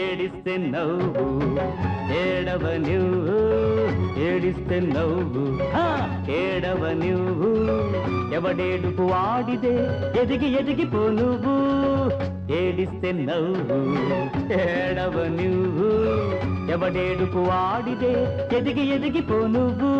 ఏడిస్తే నవ్వు ఏడవ నువ్వు ఏడిస్తే నవ్వు ఏడవ నువ్వు ఎవడేడుపు ఆడిదే ఎదిగి ఎదిగిపో నువ్వు ఏడిస్తే నవ్వు ఏడవ నువ్వు ఎవడేడుపు ఆడిదే ఎదిగి ఎదిగిపో నువ్వు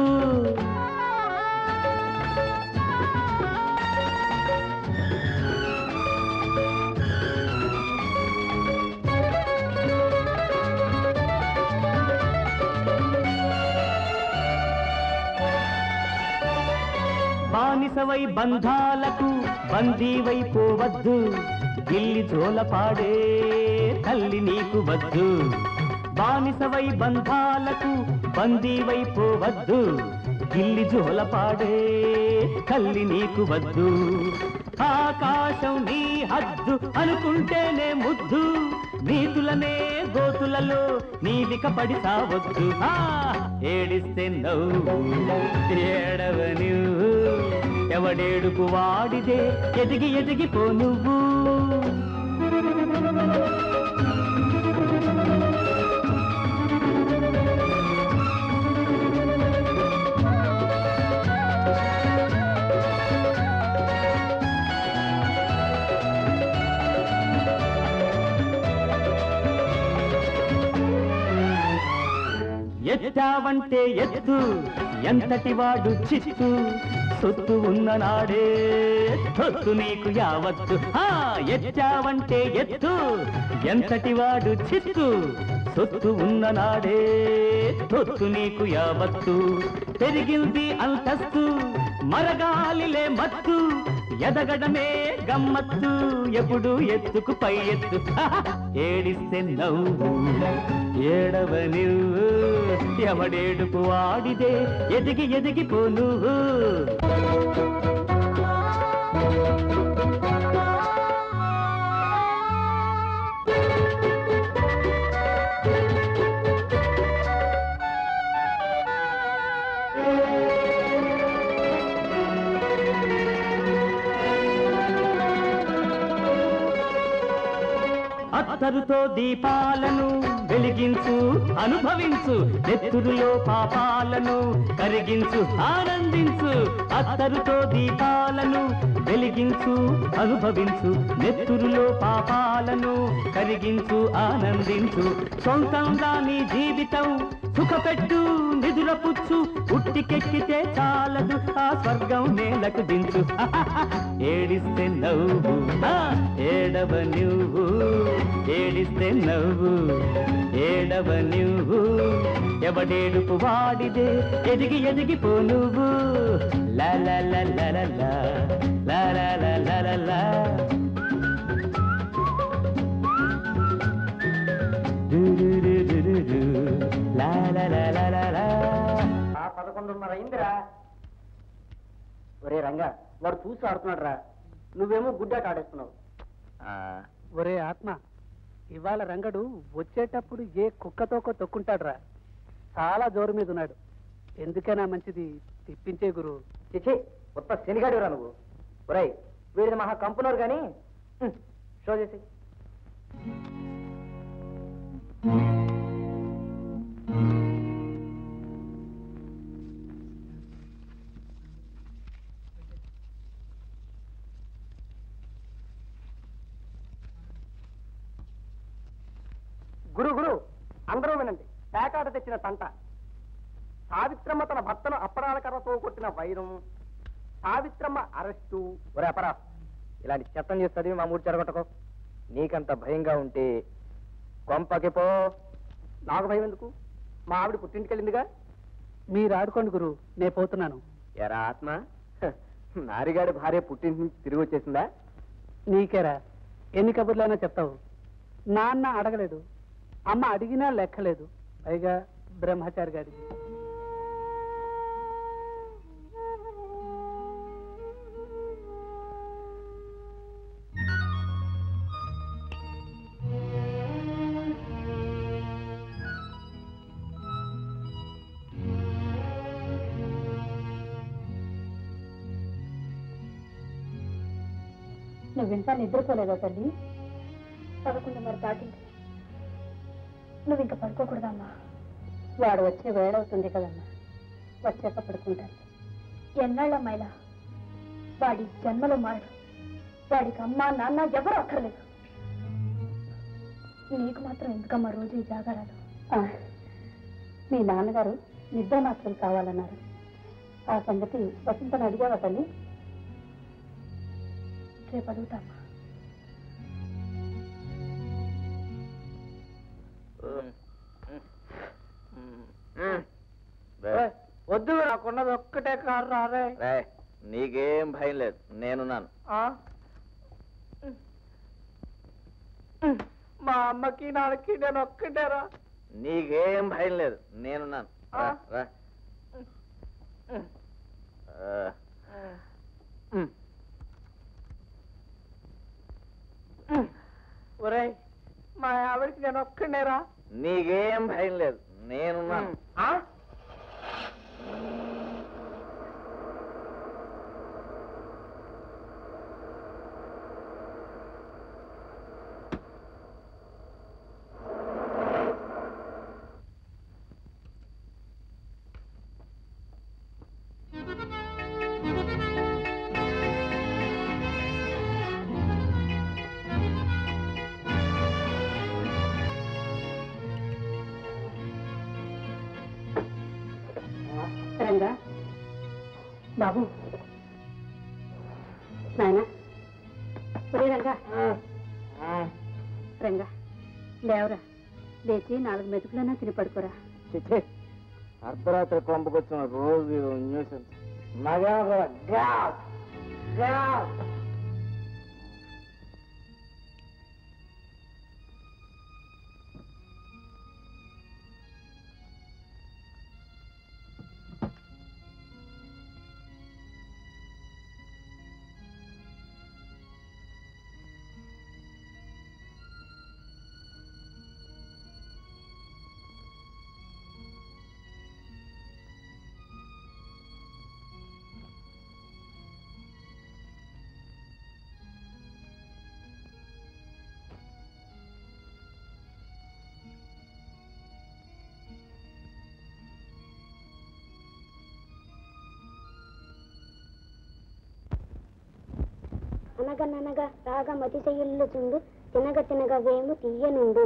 బానిసవై బంధాలకు బందీవై పోవద్దు గిల్లి జోల పాడే తల్లి నీకు వద్దు బానిసవై బంధాలకు బందీవై పోవద్దు గిల్లి జోల పాడే తల్లి నీకు వద్దు ఆకాశం నీ హద్దు అనుకుంటేనే ముద్దు నీతులనే గోతులలో నీవిక పడి సావద్దు ఏడిస్తే నవ్వు ఏడవ నువ్వు ఎవడేడుకు వాడిదే ఎదిగి ఎదిగిపో నువ్వు ఎత్తావంటే ఎత్తు ఎంతటి వాడు చిత్తు సొత్తు ఉన్న నాడే సొత్తు నీకు యావత్తు ఎత్తావంటే ఎత్తు ఎంతటి వాడు చిత్తు సొత్తు ఉన్న నాడే సొత్తు నీకు యావత్తు పెరిగింది అంతస్తు మరగాలిలే మత్తు ఎదగడమే గమ్మత్తు ఎప్పుడు ఎత్తుకు పై ఎత్తు ఏడిస్తే నవ్వు ఏడవ నువ్వు ఎవడేడుపు ఆడిదే ఎదిగి ఎదిగిపో నువ్వు అత్తరుతో దీపాలను వెలిగించు అనుభవించు నెత్తురులో పాపాలను కరిగించు ఆనందించు అత్తరుతో దీపాలను వెలిగించు అనుభవించు నెత్తురులో పాపాలను కరిగించు ఆనందించు సొంతంగా నీ జీవితం సుఖపెట్టు నిదురపుచ్చు ఉట్టికెక్కితే చాలదు ఆ స్వర్గం నేలకు దించు ఏడిస్తే నవ్వు ఏడవ నువ్వు ఏడిస్తే నవ్వు ఏడవ నువ్వు ఎవడేడుపు వాడిదే ఎదిగి ఎదిగిపో నువ్వు లాలా లాలా లాలా లాలా పదకొండున్నర అయిందిరా. ఒరే రంగా, వాడు చూసి ఆడుతున్నాడు రా, నువ్వేమో గుడ్డాట ఆడేస్తున్నావు. ఒరే ఆత్మ, ఇవాళ రంగడు వచ్చేటప్పుడు ఏ కుక్కతోకో తొక్కుంటాడు రా, చాలా జోరు మీద ఉన్నాడు. ఎందుకైనా మంచిది తిప్పించే గురు. చిచి, ఉత్త శనిగాడివరా నువ్వు. ఒరే వీడిని మహా కంపున్నారు కానీ షో చేసి. గురు అందరూ వినండి. పేకాట తెచ్చిన తంట, సావిత్రమ్మ తన భర్తను అప్పడాల కర్రతో కొట్టిన వైరం, సావిత్రమ్మ అరెస్టు. ఒరే అపరా, ఇలాంటి చెత్తం చేస్తుంది మా మూడు చెరగొట్టకు. నీకంత భయంగా ఉంటే కొంపకి పో. నాకు భయం ఎందుకు? మా ఆవిడ పుట్టింటికెళ్ళిందిగా. మీరు ఆడుకోండి గురు, నేను పోతున్నాను. ఎరా ఆత్మ, నారిగాడి భార్య పుట్టింటి నుంచి తిరిగి వచ్చేసిందా? నీకేరా ఎన్ని కబుర్లైనా చెప్తావు. నాన్న అడగలేదు, అమ్మ అడిగినా లెక్కలేదు, పైగా బ్రహ్మచారి గారి. నువ్వు ఇంకా నిద్రపోలేదా తల్లి? పదకొండు మరి దాటింది. నువ్వు ఇంకా పడుకోకూడదమ్మా. వాడు వచ్చే వేళవుతుంది కదమ్మా, వచ్చాక పడుకుంటాను. ఎన్నాళ్ళమ్మా ఇలా? వాడి జన్మలో మారడు. వాడికి అమ్మ నాన్న ఎవరు అక్కర్లేదు. నీకు మాత్రం ఎందుకమ్మా రోజు ఈ జాగారాలు? మీ నాన్నగారు నిద్ర మాత్రం కావాలన్నారు. ఆ సంగతి వసంతను అడిగావా తల్లి? రేపు అడుగుతామా. వద్దు, నాకున్నది ఒక్కటే కారు. రారే, నీకేం భయం లేదు, నేనున్నాను. మా అమ్మకి నాన్నకి నేను ఒక్కటే. రా, నీకేం భయం లేదు, నేనున్నాను. రా. ఒరే, మా ఆవిడకి నేను ఒక్కడేరా. నీకేం భయం లేదు, నేనున్నాను. బాబు నాయనా, రంగా రంగా లేవరా, లేచి నాలుగు మెతుకులన్నా తిని పడుకోరా. అర్ధరాత్రి కొంపకొచ్చిన రోజు న్యూస్ అనగననగా రాగా మతిశయ్యుల్లో చుండు, తినగ తినగ వేము తీయనుండు.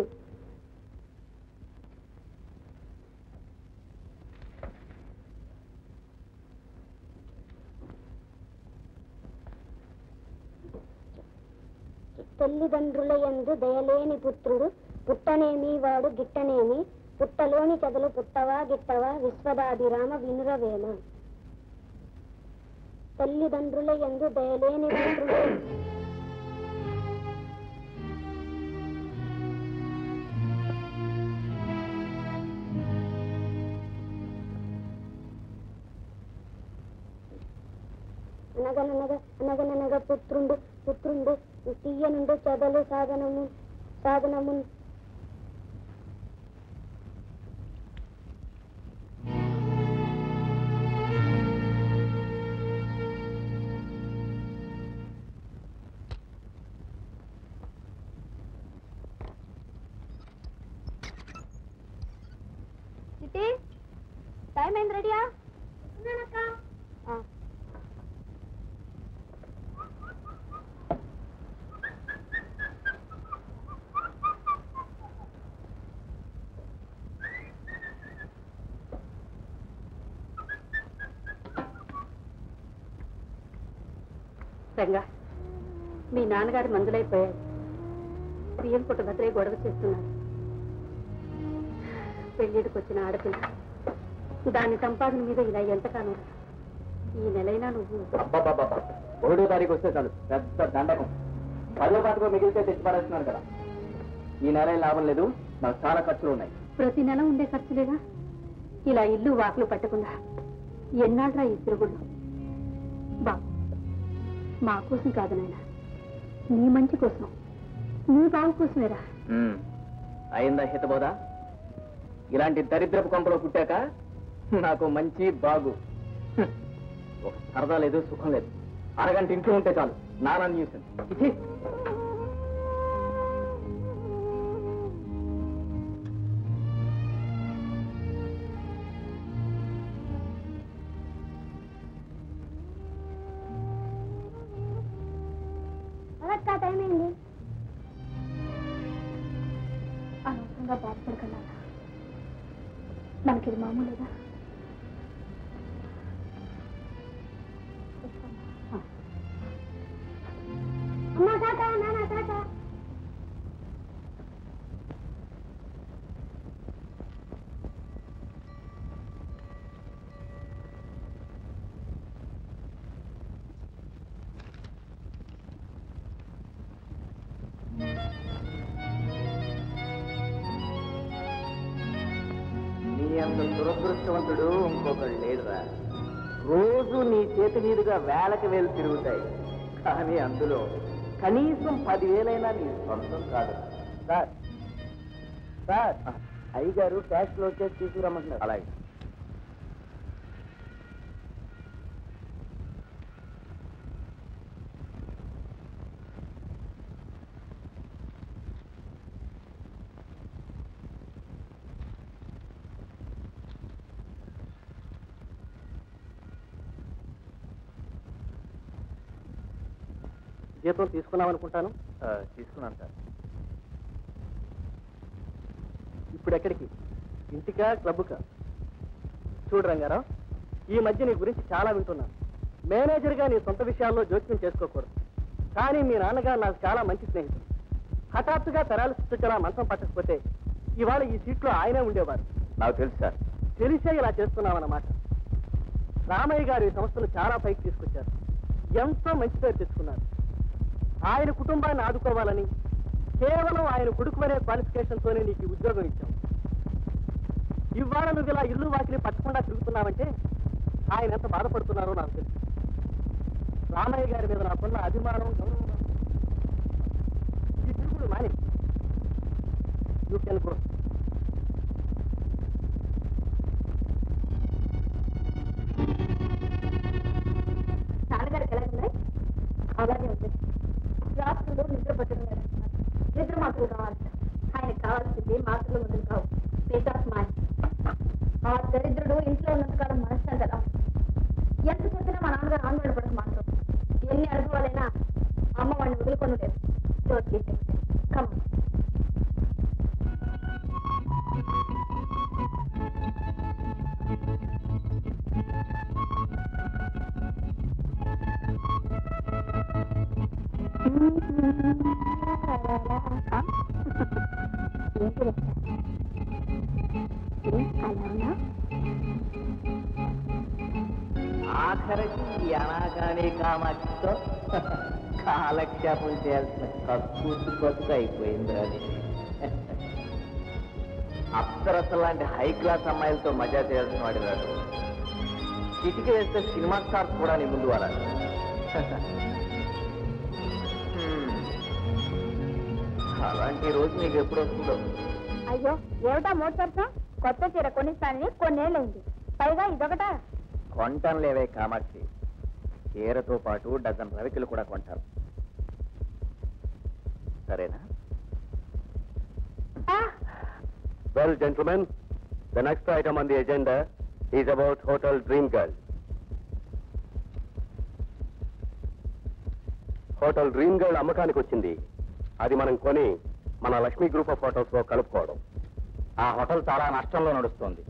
తల్లిదండ్రుల యందు దయలేని పుత్రుడు, పుట్టనేమి వాడు గిట్టనేమి, పుట్టలోని చదులు పుట్టవా గిట్టవా విశ్వదాభిరామ వినురవేమ. తల్లిదండ్రుల యందు దయలేని పుత్రుడు. అనగననగా అనగననగా పుత్రుండు పుత్రుండు తీయనుండు చదలు సాధనము సాధనము. రంగా, మీ నాన్నగారు మందులైపోయారు. బియ్యం పుట్ట భద్రయ్య గొడవ చేస్తున్నారు. పెళ్లిడికి వచ్చిన ఆడపిల్ల దాని సంపాదన మీద ఇలా ఎంతకాలం. ఈ నెలైనా నువ్వు 1వ తారీఖు వస్తే చాలు పెద్ద దండకం. 10వ తారీఖు మిగిలితే తెచ్చిపడేస్తున్నారు కదా. ఈ నెల లాభం లేదు, నాకు చాలా ఖర్చులు ఉన్నాయి. ప్రతి నెల ఉండే ఖర్చులేనా? ఇలా ఇల్లు వాకులు పట్టకుండా ఎన్నాళ్ళరా ఈ తిరుగుళ్ళు? బాబు, మా కోసం కాదు నాయన, నీ మంచి కోసం, నీ బాబు కోసమేరా. అయిందా హితబోదా? ఇలాంటి దరిద్రపు కొంపలో పుట్టాక నాకు మంచి బాగు ఒక సరదా లేదు, సుఖం లేదు. అరగంట ఇంట్లో ఉంటే చాలు నాన్న న్యూస్. అనవసరంగా బాధపడకన్నా మనకి ఇది మామూలుగా దురదృష్టవంతుడు ఇంకొకడు లేదురా. రోజు నీ చేతి మీదుగా వేలకు వేలు తిరుగుతాయి, కానీ అందులో కనీసం 10,000 నీ సొంతం కాదు. సార్ సార్ అయ్యగారు క్యాష్ లో వచ్చేసి తీసుకురమ్మంటున్నారు. అలాగే జీతం తీసుకున్నామనుకుంటాను. తీసుకున్నాను సార్. ఇప్పుడు ఎక్కడికి, ఇంటికా క్లబ్కా? చూడు రంగారావు, ఈ మధ్య నీ గురించి చాలా వింటున్నాను. మేనేజర్గా నీ సొంత విషయాల్లో జోక్యం చేసుకోకూడదు, కానీ మీ నాన్నగారు నాకు చాలా మంచి స్నేహితుడు. హఠాత్తుగా పెరాలసిస్టుగా మంచం పట్టకపోతే ఇవాళ ఈ సీట్లో ఆయనే ఉండేవారు. నాకు తెలుసు సార్. తెలిసే ఇలా చేస్తున్నామన్నమాట. రామయ్య గారు ఈ సంస్థను చాలా పైకి తీసుకొచ్చారు, ఎంతో మంచి పేరు తెచ్చుకున్నారు. ఆయన కుటుంబాన్ని ఆదుకోవాలని కేవలం ఆయన కొడుకునే క్వాలిఫికేషన్తోనే నీకు ఉద్యోగం ఇచ్చాం. ఇవాళ నువ్వు ఇలా ఇల్లు వాకిలి పట్టకుండా తిరుగుతున్నావంటే ఆయన ఎంత బాధపడుతున్నారో నాకు తెలుసు. రామయ్య గారి మీద నాకున్న అభిమానం, గౌరవం ఈ తిరుగుడు మాని యూ కెన్ గో. నాన్నగారికి ఎలా ఉన్నాయి? అలాగే ఉంది. రాష్ట్రంలో నిద్ర పట్టడం, నిద్ర మాత్రం కావాలి. ఆయన కావాల్సింది మాత్రలు మొదలు కావు, పీస్ ఆఫ్ మైండ్. ఆ దరిద్రుడు ఇంట్లో ఉన్నంతకాలం మనసు కదా, ఎంత చెప్పినా మా నాన్నగారు ఆందోళన పడక మాత్రం. ఎన్ని అనుభవాలైనా అమ్మ వాడిని వదులుకొని లేదు. ఆఖరికి అనగానే కామాక్షితో కాలక్షేపం చేయాల్సిన కక్కుర్తి కొత్త అయిపోయింది. అది అప్సరస లాంటి హై క్లాస్ అమ్మాయిలతో మజా చేయాల్సిన వాడి రాదు. చిటికి వేస్తే సినిమా స్టార్ కూడా నీ ముందు వారాలి. అలాంటి రోజు నీకు ఎప్పుడు వస్తుందో. అయ్యో ఏమిటా మోటార్సం, కొత్త చీర కొనిస్తానని కొన్నేళ్ళైంది, పైగా ఇదొకటా? కొంటాను లేవే కామాక్షి, చీరతో పాటు 12 రవికలు కూడా కొంటాను, సరేనా? Well gentlemen, the next item on the agenda is about hotel dream girl. Hotel dream girl అమ్మకానికి వచ్చింది. అది మనం కొని మన లక్ష్మీ గ్రూప్ ఆఫ్ హోటల్స్ లో కలుపుకోవడం. ఆ హోటల్ చాలా నష్టంలో నడుస్తుంది.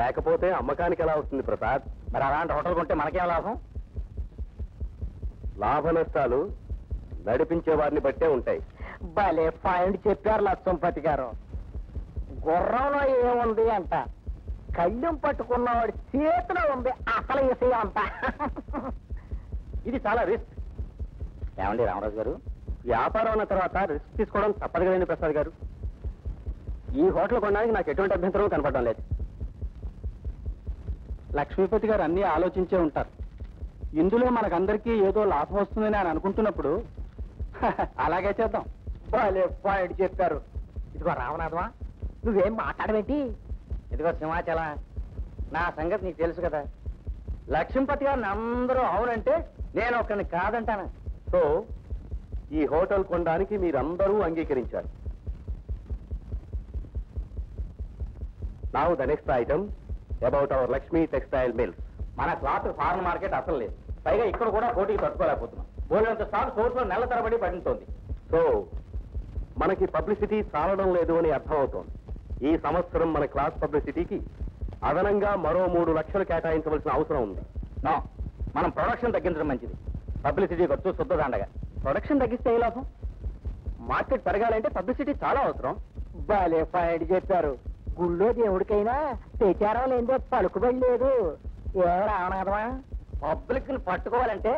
లేకపోతే అమ్మకానికి ఎలా వస్తుంది ప్రసాద్? మరి అలాంటి హోటల్ కొంటే మనకేం లాభం? లాభ నష్టాలు నడిపించే వారిని బట్టే ఉంటాయి. భలే పాయింట్ చెప్పారు లక్ష్మీపతి గారు. గుర్రంలో ఏముంది అంట, కళ్ళెం పట్టుకున్నవాడి చేతిలో ఉంది అసలు విషయం అంట. ఇది చాలా రిస్క్. ఏమండి రామరాజు గారు, వ్యాపారం అన్న తర్వాత రిస్క్ తీసుకోవడం తప్పదు కదండి ప్రసాద్ గారు. ఈ హోటల్ కొనడానికి నాకు ఎటువంటి అభ్యంతరం కనపడడం లేదు. లక్ష్మీపతి గారు అన్నీ ఆలోచించే ఉంటారు. ఇందులో మనకందరికీ ఏదో లాభం వస్తుందని ఆయన అనుకుంటున్నప్పుడు అలాగే చేద్దాం. భలే పాయింట్ చెప్పారు. ఇదిగో రామనాథమా, నువ్వేం మాట్లాడవేంటి? ఇదిగో సింహాచల, నా సంగతి నీకు తెలుసు కదా. లక్ష్మీపతి గారిని అందరూ అవునంటే నేను ఒకరిని కాదంటాను. సో ఈ హోటల్ కొనడానికి మీరందరూ అంగీకరించారు. Now the next item about our Lakshmi textile mills. మన క్లాత్ ఫారెన్ మార్కెట్ అసలు లేదు, పైగా ఇక్కడ కూడా పోటీకి పట్టుకోలేకపోతున్నాం. బోల్డంత స్టాక్ సోర్స్ లో నెల తరబడి పడుతోంది. సో मन की पब्लिसिटी चालडं लेदु अनि अर्थमवुतोंदि। ई संवत्सरं मन क्लास पब्लिसिटी की अदनंगा मरो 3 लक्षलु केटायिंचवलसिन अवसरं उंदि। ना మనం ప్రొడక్షన్ తగ్గించడం మంచిది, పబ్లిసిటీ ఖర్చు శుద్ధదండగా। ప్రొడక్షన్ తగ్గిస్తే లాభం, మార్కెట్ పెరగాలంటే పబ్లిసిటీ చాలా అవసరం। బాలే ఫైట్ చెప్పారు, గుళ్ళో దేవుడికైనా తెచారం లేదో పలుకుబడి లేదు। ఏమరావణా, పబ్లిక్ ని పట్టుకోవాలంటే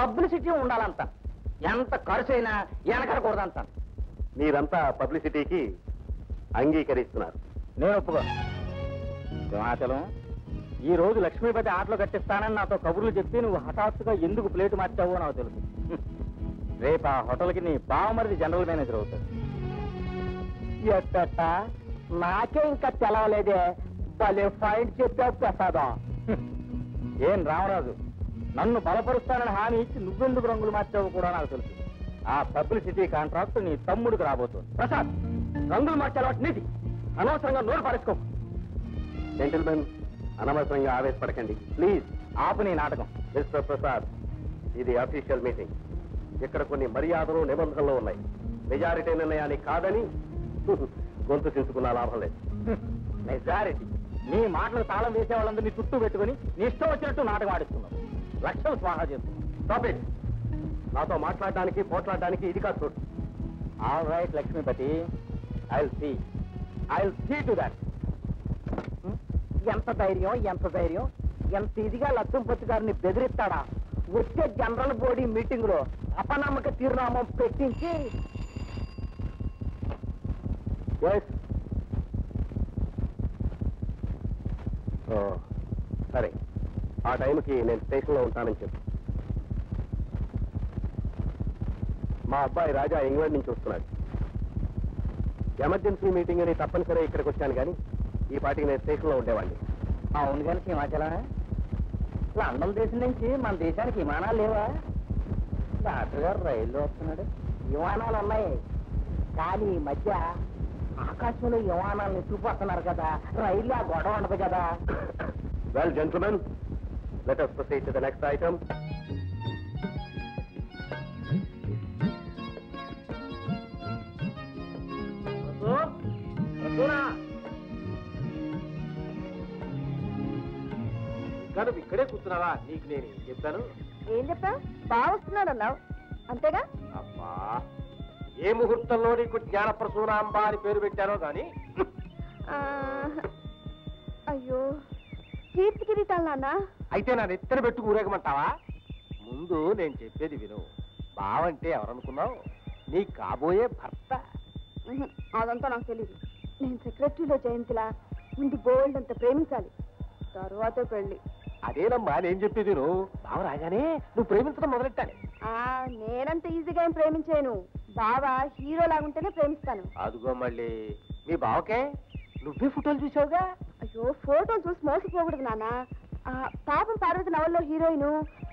పబ్లిసిటీ ఉండాలంట, ఎంత ఖర్చు అయినా వెనకడకూడదంట। మీరంతా పబ్లిసిటీకి అంగీకరిస్తున్నారు, నేను ఒప్పుకోను। హిమాచలం ఈ రోజు లక్ష్మీపతి ఆటలో కట్టిస్తానని నాతో కబుర్లు చెప్పి నువ్వు హఠాత్తుగా ఎందుకు ప్లేట్ మార్చావో నాకు తెలుసు। రేపు ఆ హోటల్కి నీ బావమరిది జనరల్ మేనేజర్ అవుతాడు। ఎట్ట నాకే ఇంకా తెలవలేదే, భలే పాయింట్ చెప్పావు ప్రసాదం। ఏం రామరాజు, నన్ను బలపరుస్తానని హామీ ఇచ్చి నువ్వెందుకు రంగులు మార్చావో కూడా నాకు తెలుసు। ఆ పబ్లిసిటీ కాంట్రాక్ట్ నీ తమ్ముడికి రాబోతుంది। ప్రసాద్, రంగులు మార్చాలి నీది, అనవసరంగా నోరు పారేసుకో। జెంటిల్మెన్, అనవసరంగా ఆవేశపడకండి ప్లీజ్। ఆపు నీ నాటకం। మిస్టర్ ప్రసాద్, ఇది అఫీషియల్ మీటింగ్, ఇక్కడ కొన్ని మర్యాదలు నిబంధనలు ఉన్నాయి। మెజారిటీ నిర్ణయాన్ని కాదని గొంతు చించుకున్న లాభం లేదు। మెజారిటీ నీ మాటలు తాళం వేసే వాళ్ళందరినీ చుట్టూ పెట్టుకుని నీ ఇష్టం వచ్చినట్టు నాటకం ఆడిస్తున్నావు, లక్ష్యం స్వాహా చేస్తున్నావు। స్టాప్ ఇట్, నాతో మాట్లాడడానికి పోట్లాడడానికి ఇది కాదు చోటు। All right Lakshmipathi, I will see to that. ఎంత ధైర్యం, ఎంత ఇదిగా లక్ష్మీపతి గారిని బెదిరిస్తాడా? వచ్చే జనరల్ బాడీ మీటింగ్ లో అపనమ్మక తీర్మానం పెట్టించి సరే, ఆ టైంకి నేను స్టేషన్లో ఉంటానని చెప్పు। మా అబ్బాయి రాజా ఇంగ్లాండ్ నుంచి వస్తున్నాడు, ఎమర్జెన్సీ మీటింగ్ అని తప్పనిసరి ఇక్కడికి వచ్చాను, కానీ ఈ పాటికి నేను స్టేషన్లో ఉండేవాడిని। అవును కానీ హిమాచలం, లండన్ దేశం నుంచి మన దేశానికి విమానాలు లేవా? డాక్టర్ గారు రైల్లో వస్తున్నాడు, విమానాలు ఉన్నాయి కానీ ఈ మధ్య ఆకాశంలో విమానాలను చూపిస్తున్నారు కదా, రైల్లో ఆ గొడవ ఉండదు కదా। Well gentlemen, let us proceed to the next item. నువ్వు ఇక్కడే కూర్చున్నావా? నీకు నేను ఏం చెప్తాను? ఏం చెప్తావు? బాగా వస్తున్నాడు అన్నావు అంతేగా? అబ్బా, ఏ ముహూర్తంలో నీకు జ్ఞానప్రసూనాంబ అని పేరు పెట్టారో గాని। అయ్యో, కీర్తి కిరీటాలు నాన్న? అయితే నా నెత్తన పెట్టుకు ఊరేగమంటావా? ముందు నేను చెప్పేది విను, బావంటే ఎవరనుకున్నావు? నీ కాబోయే భర్త। అదంతా నాకు తెలియదు, నేను సెక్రటరీలో జయంతిలా ముందు బోల్డ్ అంత ప్రేమించాలి, తర్వాత పెళ్లి। అదేనమ్మా నేను చెప్పేది, నువ్వు బావ రాగానే నువ్వు ప్రేమించడం మొదలెట్టాలి। నేనంత ఈజీగా ఏం ప్రేమించాను, బావ హీరో లాగుంటేనే ప్రేమిస్తాను। అదిగో మళ్ళీ మీ బావకే నువ్వే ఫోటోలు చూసావుగా? అయ్యో, ఫోటోలు చూసి మోసపోకూడదు నాన్న। పాపం పార్వతి నవల్లో హీరోయిన్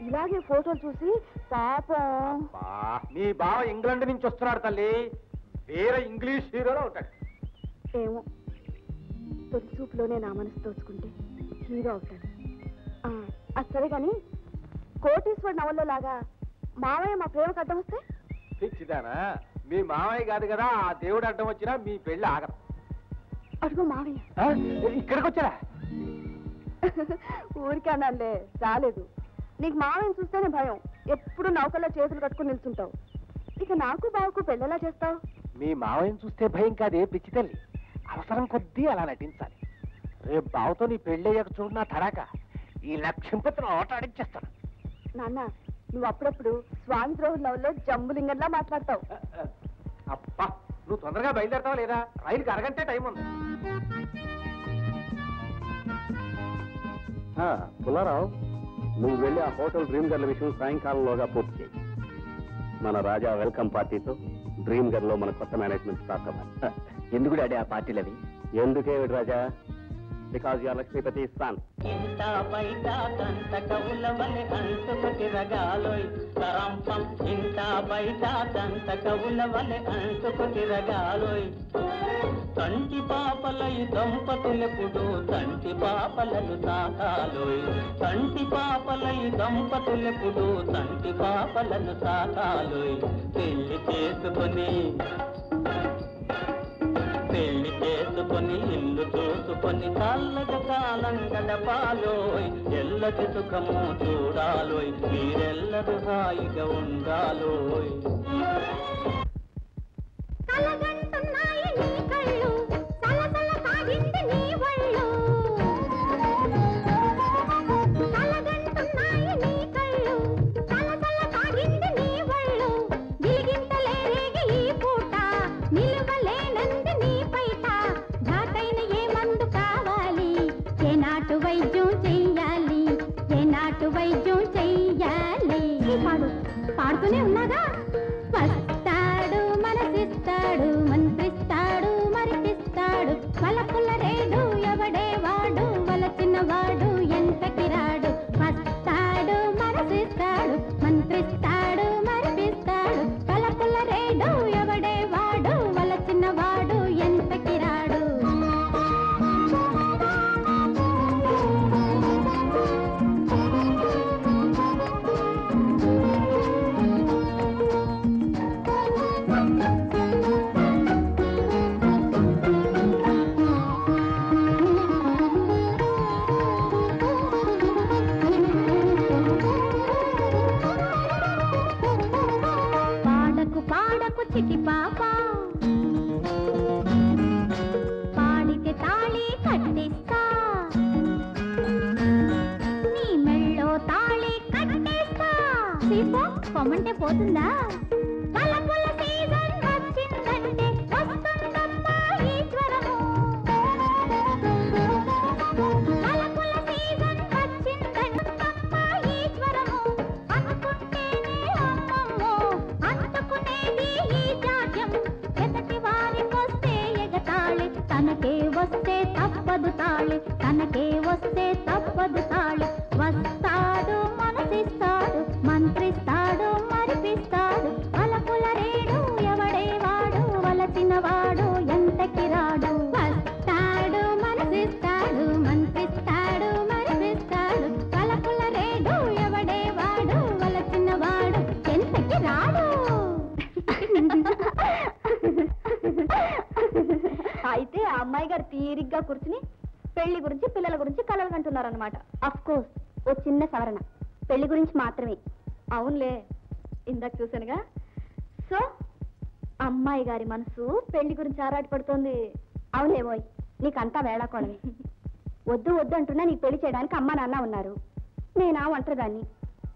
ఇలాగే ఫోటోలు చూసి పాపం। మీ బావ ఇంగ్లాండ్ నుంచి వస్తున్నాడు తల్లి, వేరే ఇంగ్లీష్ హీరోలో ఉంటాడు। ఏమో, తొలి చూపులోనే నా మనసు దోచుకుంటే హీరో అవుతాడు। అది సరే కానీ, కోటీశ్వర నవల్లో లాగా మావయ్య మా ప్రేమకు అడ్డం వస్తే? పిచ్చిదానా, మీ మావయ్య కాదు కదా ఆ దేవుడు అడ్డం వచ్చినా మీ పెళ్ళి ఆగదు। అడుగు మావయ్య ఇక్కడికి వచ్చారా? ఊరికేనాలే, రాలేదు। నీకు మావయ్యని చూస్తేనే భయం, ఎప్పుడు నౌకల్లో చేతులు కట్టుకుని నిల్చుంటావు, ఇక నాకు బావకు పెళ్ళేలా చేస్తావు? మీ మావయ్యని చూస్తే భయం కాదే పిచ్చి తల్లి, అవసరం కొద్దీ అలా నటించాలి। రేపు బావతో నీ పెళ్ళయ్యాక చూడు నా తడాక, ఈ లక్ష్మీపతిని ఆట ఆడించేస్తాను। నాన్న, నువ్వు అప్పుడప్పుడు స్వామి ద్రోహుల నవల్లో జంబులింగంలా మాట్లాడతావు। అబ్బా, నువ్వు తొందరగా బయలుదేరతావా లేదా? రైలుకి అరగంటే టైం ఉంది। పుల్లారావు, నువ్వు వెళ్ళి ఆ హోటల్ డ్రీమ్ గర్ల విషయం సాయంకాలంలోగా పూర్తి చేయి। మన రాజా వెల్కమ్ పార్టీతో డ్రీమ్ గర్లో మన కొత్త మేనేజ్మెంట్ స్టార్ట్ అవ్వాలి। ఎందుకు డాడీ ఆ పార్టీలు అవి? ఎందుకేమిటి రాజా? because you are Lakshmipati's son. Inta baita kanta kavulamane antu kotiragaloy taram pam inta baita kanta kavulamane antu kotiragaloy tanti papalai dampatule pudu tanti papalalu taakaloy tanti papalai dampatule pudu tanti papalalu taakaloy telli chesukoni పెళ్లి చేసుకొని ఇల్లు చూసుకొని కళ్ళకు కాలం గడపాలోయ్, ఎల్లటి సుఖము చూడాలోయ్, మీరెల్లరూ హాయిగా ఉండాలోయ్.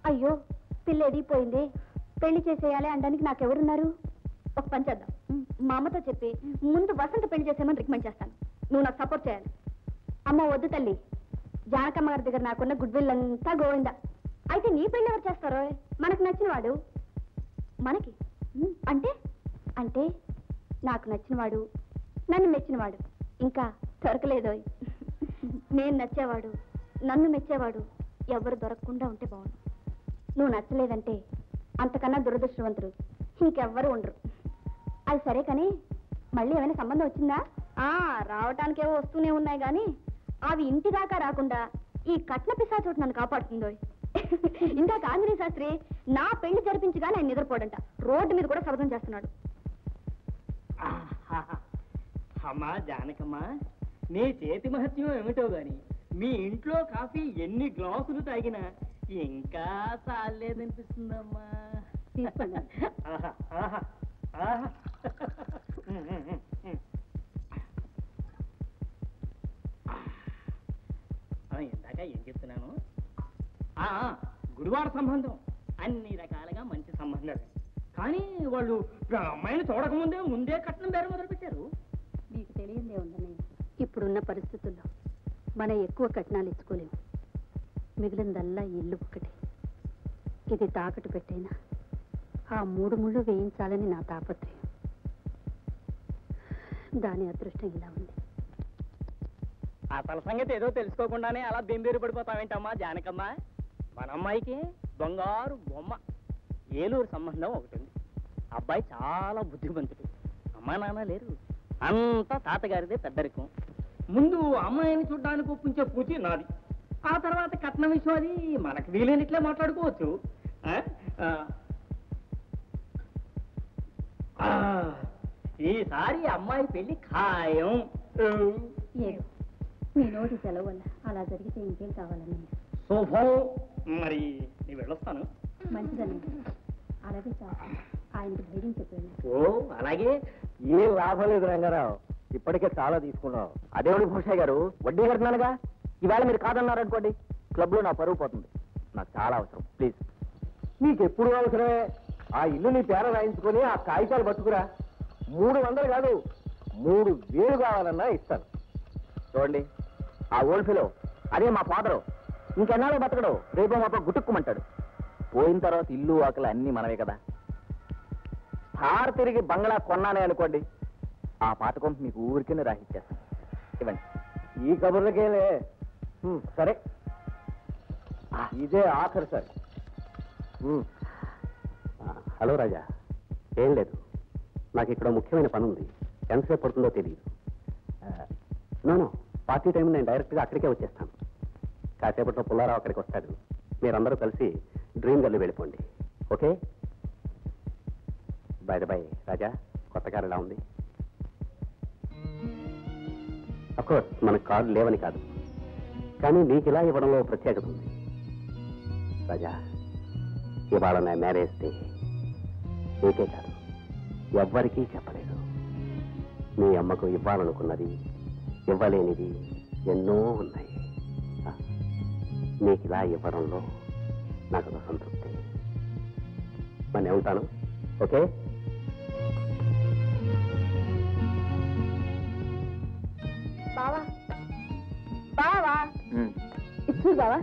అయ్యో పిల్ల ఎడిపోయింది, పెళ్లి చేసేయాలి అనడానికి నాకెవరున్నారు? ఒక పని చేద్దాం, మా అమ్మతో చెప్పి ముందు వసంత పెళ్లి చేసేమని రికమెండ్ చేస్తాను. నువ్వు నాకు సపోర్ట్ చేయాలి. అమ్మ వద్దు తల్లి, జానకమ్మ గారి దగ్గర నాకున్న గుడ్ విల్ అంతా గోవిందా. అయితే నీ పెళ్ళి ఎవరు చేస్తారో? మనకు నచ్చిన వాడు. మనకి అంటే అంటే నాకు నచ్చినవాడు, నన్ను మెచ్చినవాడు, ఇంకా దొరకలేదో. నేను నచ్చేవాడు, నన్ను మెచ్చేవాడు ఎవరు దొరకకుండా ఉంటే బాగుండు. నువ్వు నచ్చలేదంటే అంతకన్నా దురదృష్టవంతుడు ఇంకెవ్వరు ఉండరు. అది సరే కానీ మళ్ళీ ఏమైనా సంబంధం వచ్చిందా? రావటానికేవో వస్తూనే ఉన్నాయి కానీ అవి ఇంటి దాకా రాకుండా ఈ కట్న పిసా చోటు నన్ను కాపాడుతుందో. ఇంకా ఆంజనేయ శాస్త్రి నా పెళ్లి జరిపించగానే ఆయన నిద్రపోడంట, రోడ్డు మీద కూడా శబ్దం చేస్తున్నాడు. అమ్మా జానకమ్మా, నీ చేతి మహత్యం ఏమిటో గాని మీ ఇంట్లో కాఫీ ఎన్ని గ్లాసులు తాగినా ఇంకా చాలేదనిపిస్తుందమ్మా. ఇందాక ఏం చెప్తున్నాను? గురువార సంబంధం అన్ని రకాలుగా మంచి సంబంధాలు, కానీ వాళ్ళు అమ్మాయిని చూడకముందే ముందే కట్నం బేరం మొదలుపెట్టారు. మీకు తెలియదే ఉందని ఇప్పుడున్న పరిస్థితుల్లో మనం ఎక్కువ కట్నాలు ఇచ్చుకోలేము. మిగిలిందల్లా ఇల్లు ఒక్కటే. ఇది తాకట్టు పెట్టైనా ఆ 3 ముళ్ళు వేయించాలని నా తాపత్రయం. దాని అదృష్టం ఇలా ఉంది. అసలు సంగతి ఏదో తెలుసుకోకుండానే అలా బెంబేరు పడిపోతావేంటమ్మా జానకమ్మ? మన అమ్మాయికి బంగారు బొమ్మ ఏలూరు సంబంధం ఒకటి ఉంది. అబ్బాయి చాలా బుద్ధిమంతుడు, అమ్మా నాన్న లేరు, అంతా తాతగారిదే పెద్దరికం. ముందు అమ్మాయిని చూడ్డానికి ఒప్పించే పూచి నాది, ఆ తర్వాత కట్న విషయం అది మనకు వీలైనట్లే మాట్లాడుకోవచ్చు. రంగారావు ఇప్పటికే చాలా తీసుకున్నావు అదేవడి భూషయ్య గారు వడ్డీ కడుతున్నానుగా ఇవాళ మీరు కాదన్నారు అనుకోండి క్లబ్ లో నా పరువు పోతుంది నాకు చాలా అవసరం ప్లీజ్ నీకు ఎప్పుడు అవసరమే ఆ ఇల్లు నీ పేర రాయించుకొని ఆ కాగితాలు పట్టుకురా 300 కాదు 3000 కావాలన్నా ఇస్తాను చూడండి ఆ ఓల్డ్ ఫెలో అదే మా ఫాదరు ఇంకెన్నాళ్ళు బతకడు రేపో మాపో గుట్టుక్కుమంటాడు పోయిన తర్వాత ఇల్లు ఆకలి అన్నీ మనమే కదా హార్ తిరిగి బంగ్లా కొన్నానే అనుకోండి ఆ పాతకం మీకు ఊరికినే రాసిచ్చేస్తాను ఇవ్వండి ఈ కబుర్లకేలే సరే ఇదే ఆఖరు సార్ హలో రాజా ఏం లేదు నాకు ఇక్కడ ముఖ్యమైన పని ఉంది ఎంతసేపు పడుతుందో తెలియదు నో పార్టీ టైం నేను డైరెక్ట్గా అక్కడికే వచ్చేస్తాను కాసేపట్లో పుల్లారావు అక్కడికి వస్తాడు మీరందరూ కలిసి డ్రీమ్ గల్లు వెళ్ళిపోండి ఓకే బై బై రాజా కొత్త కారు ఎలా ఉంది అఫ్కోర్స్ మన కారు లేవని కాదు కానీ నీకు ఇలా ఇవ్వడంలో ప్రత్యేకత ఉంది రాజా ఇవాళ నా మ్యారేజ్ డే నీకే కాదు ఎవ్వరికీ చెప్పలేదు మీ అమ్మకు ఇవ్వాలనుకున్నది ఇవ్వలేనిది ఎన్నో ఉన్నాయి నీకు ఇలా ఇవ్వడంలో నాకు ఒక సంతృప్తి నేను ఉంటాను ఓకే బావా బావా ఇచ్చు బావా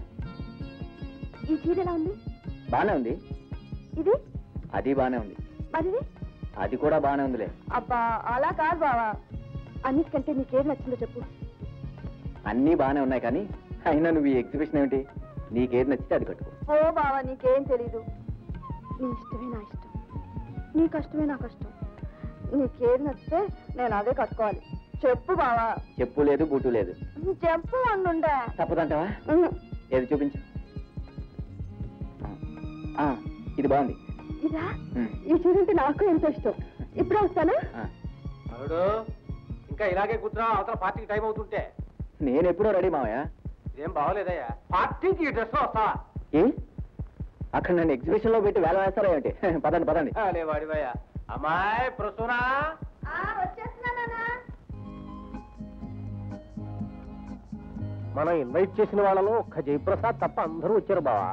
ఈ చీర ఎలా ఉంది బానే ఉంది ఇది అది బానే ఉంది మరిది అది కూడా బానే ఉందిలే అబ్బా అలా కాదు బావా అన్నిటికంటే నీకేం నచ్చిందో చెప్పు అన్నీ బానే ఉన్నాయి కానీ అయినా నువ్వు ఈ ఎగ్జిబిషన్ ఏమిటి నీకేది నచ్చితే అది కట్టుకో ఓ బావా నీకేం తెలీదు నీ ఇష్టమే నా ఇష్టం నీ కష్టమే నా కష్టం నీకేది నచ్చితే నేను అదే కట్టుకోవాలి చెప్పు బావా చెప్పు లేదు బూటు లేదు చెప్పు అన్నుండే తప్పదంటావా ఏది చూపించు ఇది బాగుంది ఇదా ఈ చూడంటే నాకు ఎంతో ఇష్టం ఇప్పుడే వస్తానా ఇంకా ఇలాగే కూర్చున్నా అవతల పార్టీకి టైం అవుతుంటే నేను ఎప్పుడో రెడీ మావయ్యా ఏం బాగోలేదయ్యా పార్టీకి డ్రెస్ లో వస్తా ఏ అక్కడ నన్ను ఎగ్జిబిషన్ లో పెట్టి వేల వేస్తారా ఏమిటి పదండి పదండి వాడివయ్యా అమ్మాయి ప్రసూనా మనం ఇన్వైట్ చేసిన వాళ్ళలో ఒక్క జయప్రసాద్ తప్ప అందరూ వచ్చారు బావా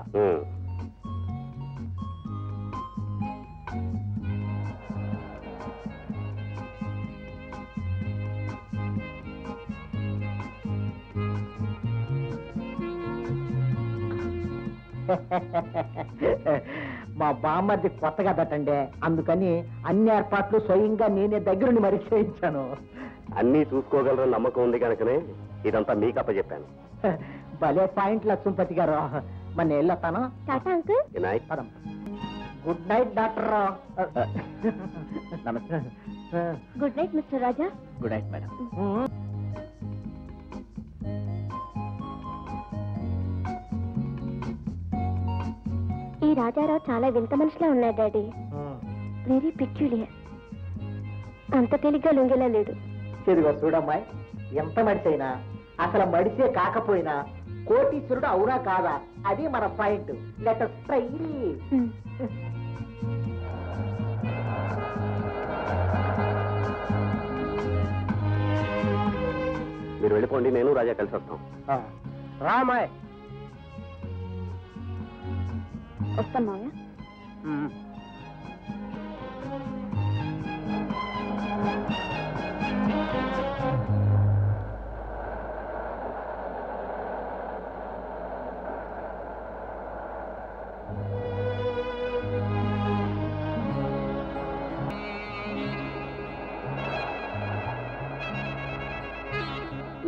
మా బామ్మది కొత్తగా పెట్టండి అందుకని అన్ని ఏర్పాట్లు స్వయంగా నేనే దగ్గరుండి మరి చేయించాను అన్నీ చూసుకోగలరు నమ్మకం ఉంది కనుకనే ఇదంతా మీకు అప్పచెప్పాను భలే పాయింట్ లక్ష్మీపతి గారు మన వెళ్ళొస్తాను గుడ్ నైట్ డాక్టర్ రావు నమస్తే good night mister Raja good night madam ఈ రాజారావు చాలా వింత మనిషిలా ఉన్నాడు డాడీ వెరీ పెక్యులియర్ అంత తేలిగ్గా లొంగేలా లేడు చెరుగా చూడమ్మాయి ఎంత మడిసైనా అసలు మడిసే కాకపోయినా కోటీశ్వరుడు అవునా కాదా అది మన పాయింట్ లెట్ us try మీరు వెళ్ళిపోండి నేను రాజా కలిసి వస్తాం రామాయ్ వస్తాం మావయ్య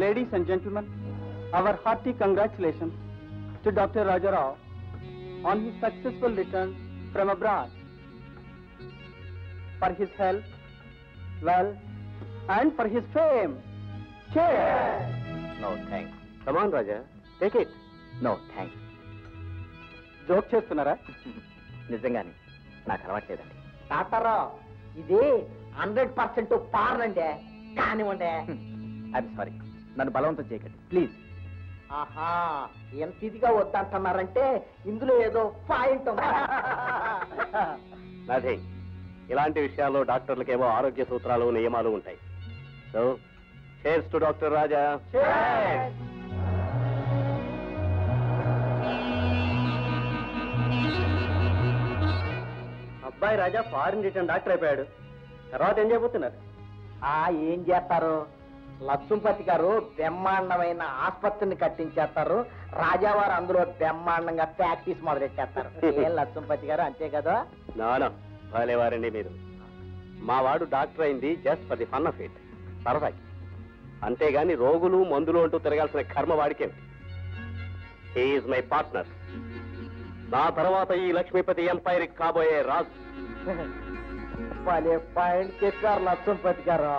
Ladies and gentlemen, our hearty congratulations to Dr. Raja Rao on his successful return from abroad. For his health, wealth, and for his fame. Cheers! No, thanks. Come on, Raja. Take it. No, thanks. Joke chestunara? Nijangane. Naaku alavadledandi. Dr. Rao, ide 100% పార్లండి కానివండి. I'm sorry, నన్ను బలవంతం చేయకండి please. ఆహా, ఎంత ఇదిగా వద్దంటున్నారంటే ఇందులో ఏదో పాయింట్ ఉంది. నాదే ఇలాంటి విషయాల్లో డాక్టర్లకేమో ఆరోగ్య సూత్రాలు నియమాలు ఉంటాయి. So cheers to Dr. Raja. cheers. అబ్బాయి రాజా ఫారెన్ రిటర్న్ డాక్టర్ అయిపోయాడు. తర్వాత ఏం చేయబోతున్నారు? ఏం చేస్తారు, లక్ష్మీపతి గారు బ్రహ్మాండమైన ఆసుపత్రిని కట్టించేస్తారు. రాజావారు అందులో బ్రహ్మాండంగా ప్రాక్టీస్ మొదలెట్టేస్తారు. ఏం లక్ష్మీపతి గారు అంతే కదా? నానా భలేవారండి మీరు. మా వాడు డాక్టర్ అయింది just for the fun of it, సరదాకి, అంతేగాని రోగులు మందులు అంటూ తిరగాల్సిన కర్మ వాడికే. He is my partner. నా తర్వాత ఈ లక్ష్మీపతి ఎంపైర్ కాబోయే రాజు. పాయింట్ చెప్పారు లక్ష్మీపతి గారు.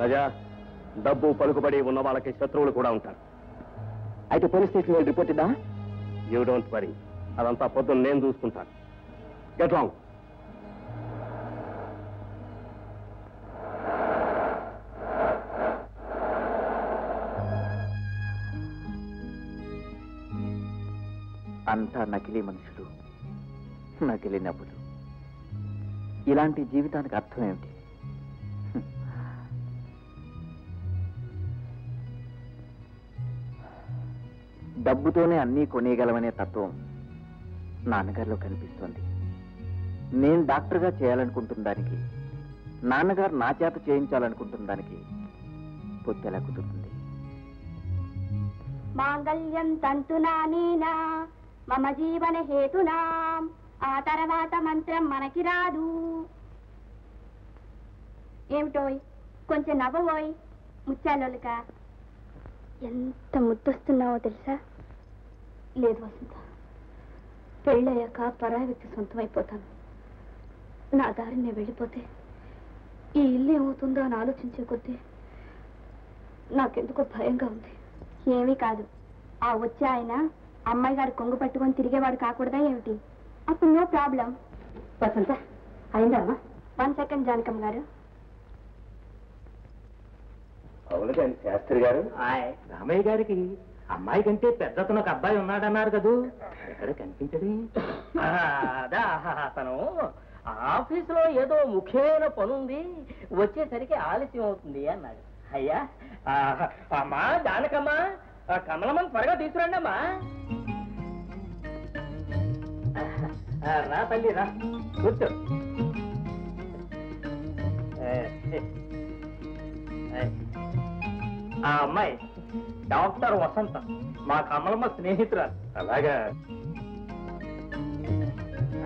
రాజా, డబ్బు పలుకుబడి ఉన్న వాళ్ళకి శత్రువులు కూడా ఉంటారు. అయితే పోలీస్ స్టేషన్ రిపోర్ట్ ఇద్దా? యూ డోంట్ వరీ, అదంతా పొద్దున్న నేను చూసుకుంటాను. Get wrong. అంతా నకిలీ మనుషులు, నకిలీ నవ్వులు. ఇలాంటి జీవితానికి అర్థం ఏమిటి? డబ్బుతోనే అన్నీ కొనేయగలమనే తత్వం నాన్నగారిలో కనిపిస్తోంది. నేను డాక్టర్గా చేయాలనుకుంటున్న దానికి, నాన్నగారు నా చేత చేయించాలనుకుంటున్న దానికి పొత్తు ఎలా కుదురుతుంది? మాంగళ్యం తంతునా నీనా మమ జీవన హేతునా, ఆ తర్వాత మంత్రం మనకి రాదు. ఏమిటోయ్, కొంచెం నవ్వబోయ్ ముచ్చాలోలుక. ఎంత ముద్దొస్తున్నావో తెలుసా? లేదు వసంత, పెళ్ళయ్యాక పరాయి వ్యక్తి సొంతమైపోతాను. నా దారిని నేను వెళ్ళిపోతే ఈ ఇల్లు ఏమవుతుందో అని ఆలోచించే కొద్దీ నాకెందుకో భయంగా ఉంది. ఏమీ కాదు, ఆ వచ్చే ఆయన అమ్మాయి గారు కొంగు పట్టుకొని తిరిగేవాడు కాకూడదా ఏమిటి? అప్పుడు నో ప్రాబ్లం. వసంత అయిందమ్మా. 1 సెకండ్ జానకమ్మ గారు. అవును కానీ శాస్త్రి గారు, రామయ్య గారికి అమ్మాయి కంటే పెద్ద అతను ఒక అబ్బాయి ఉన్నాడన్నారు కదూ, ఎక్కడ కనిపించదు? అదా, అతను ఆఫీసులో ఏదో ముఖ్యమైన పనుంది, వచ్చేసరికి ఆలస్యం అవుతుంది అన్నాడు. అయ్యా అమ్మా దానకమ్మా, కమలమ్మని త్వరగా తీసుకురండి అమ్మా. రా తల్లి రా, కూర్చో. ఆ అమ్మాయి డాక్టర్ వసంత, మా కమలమ్మ స్నేహితురాలు. అలాగా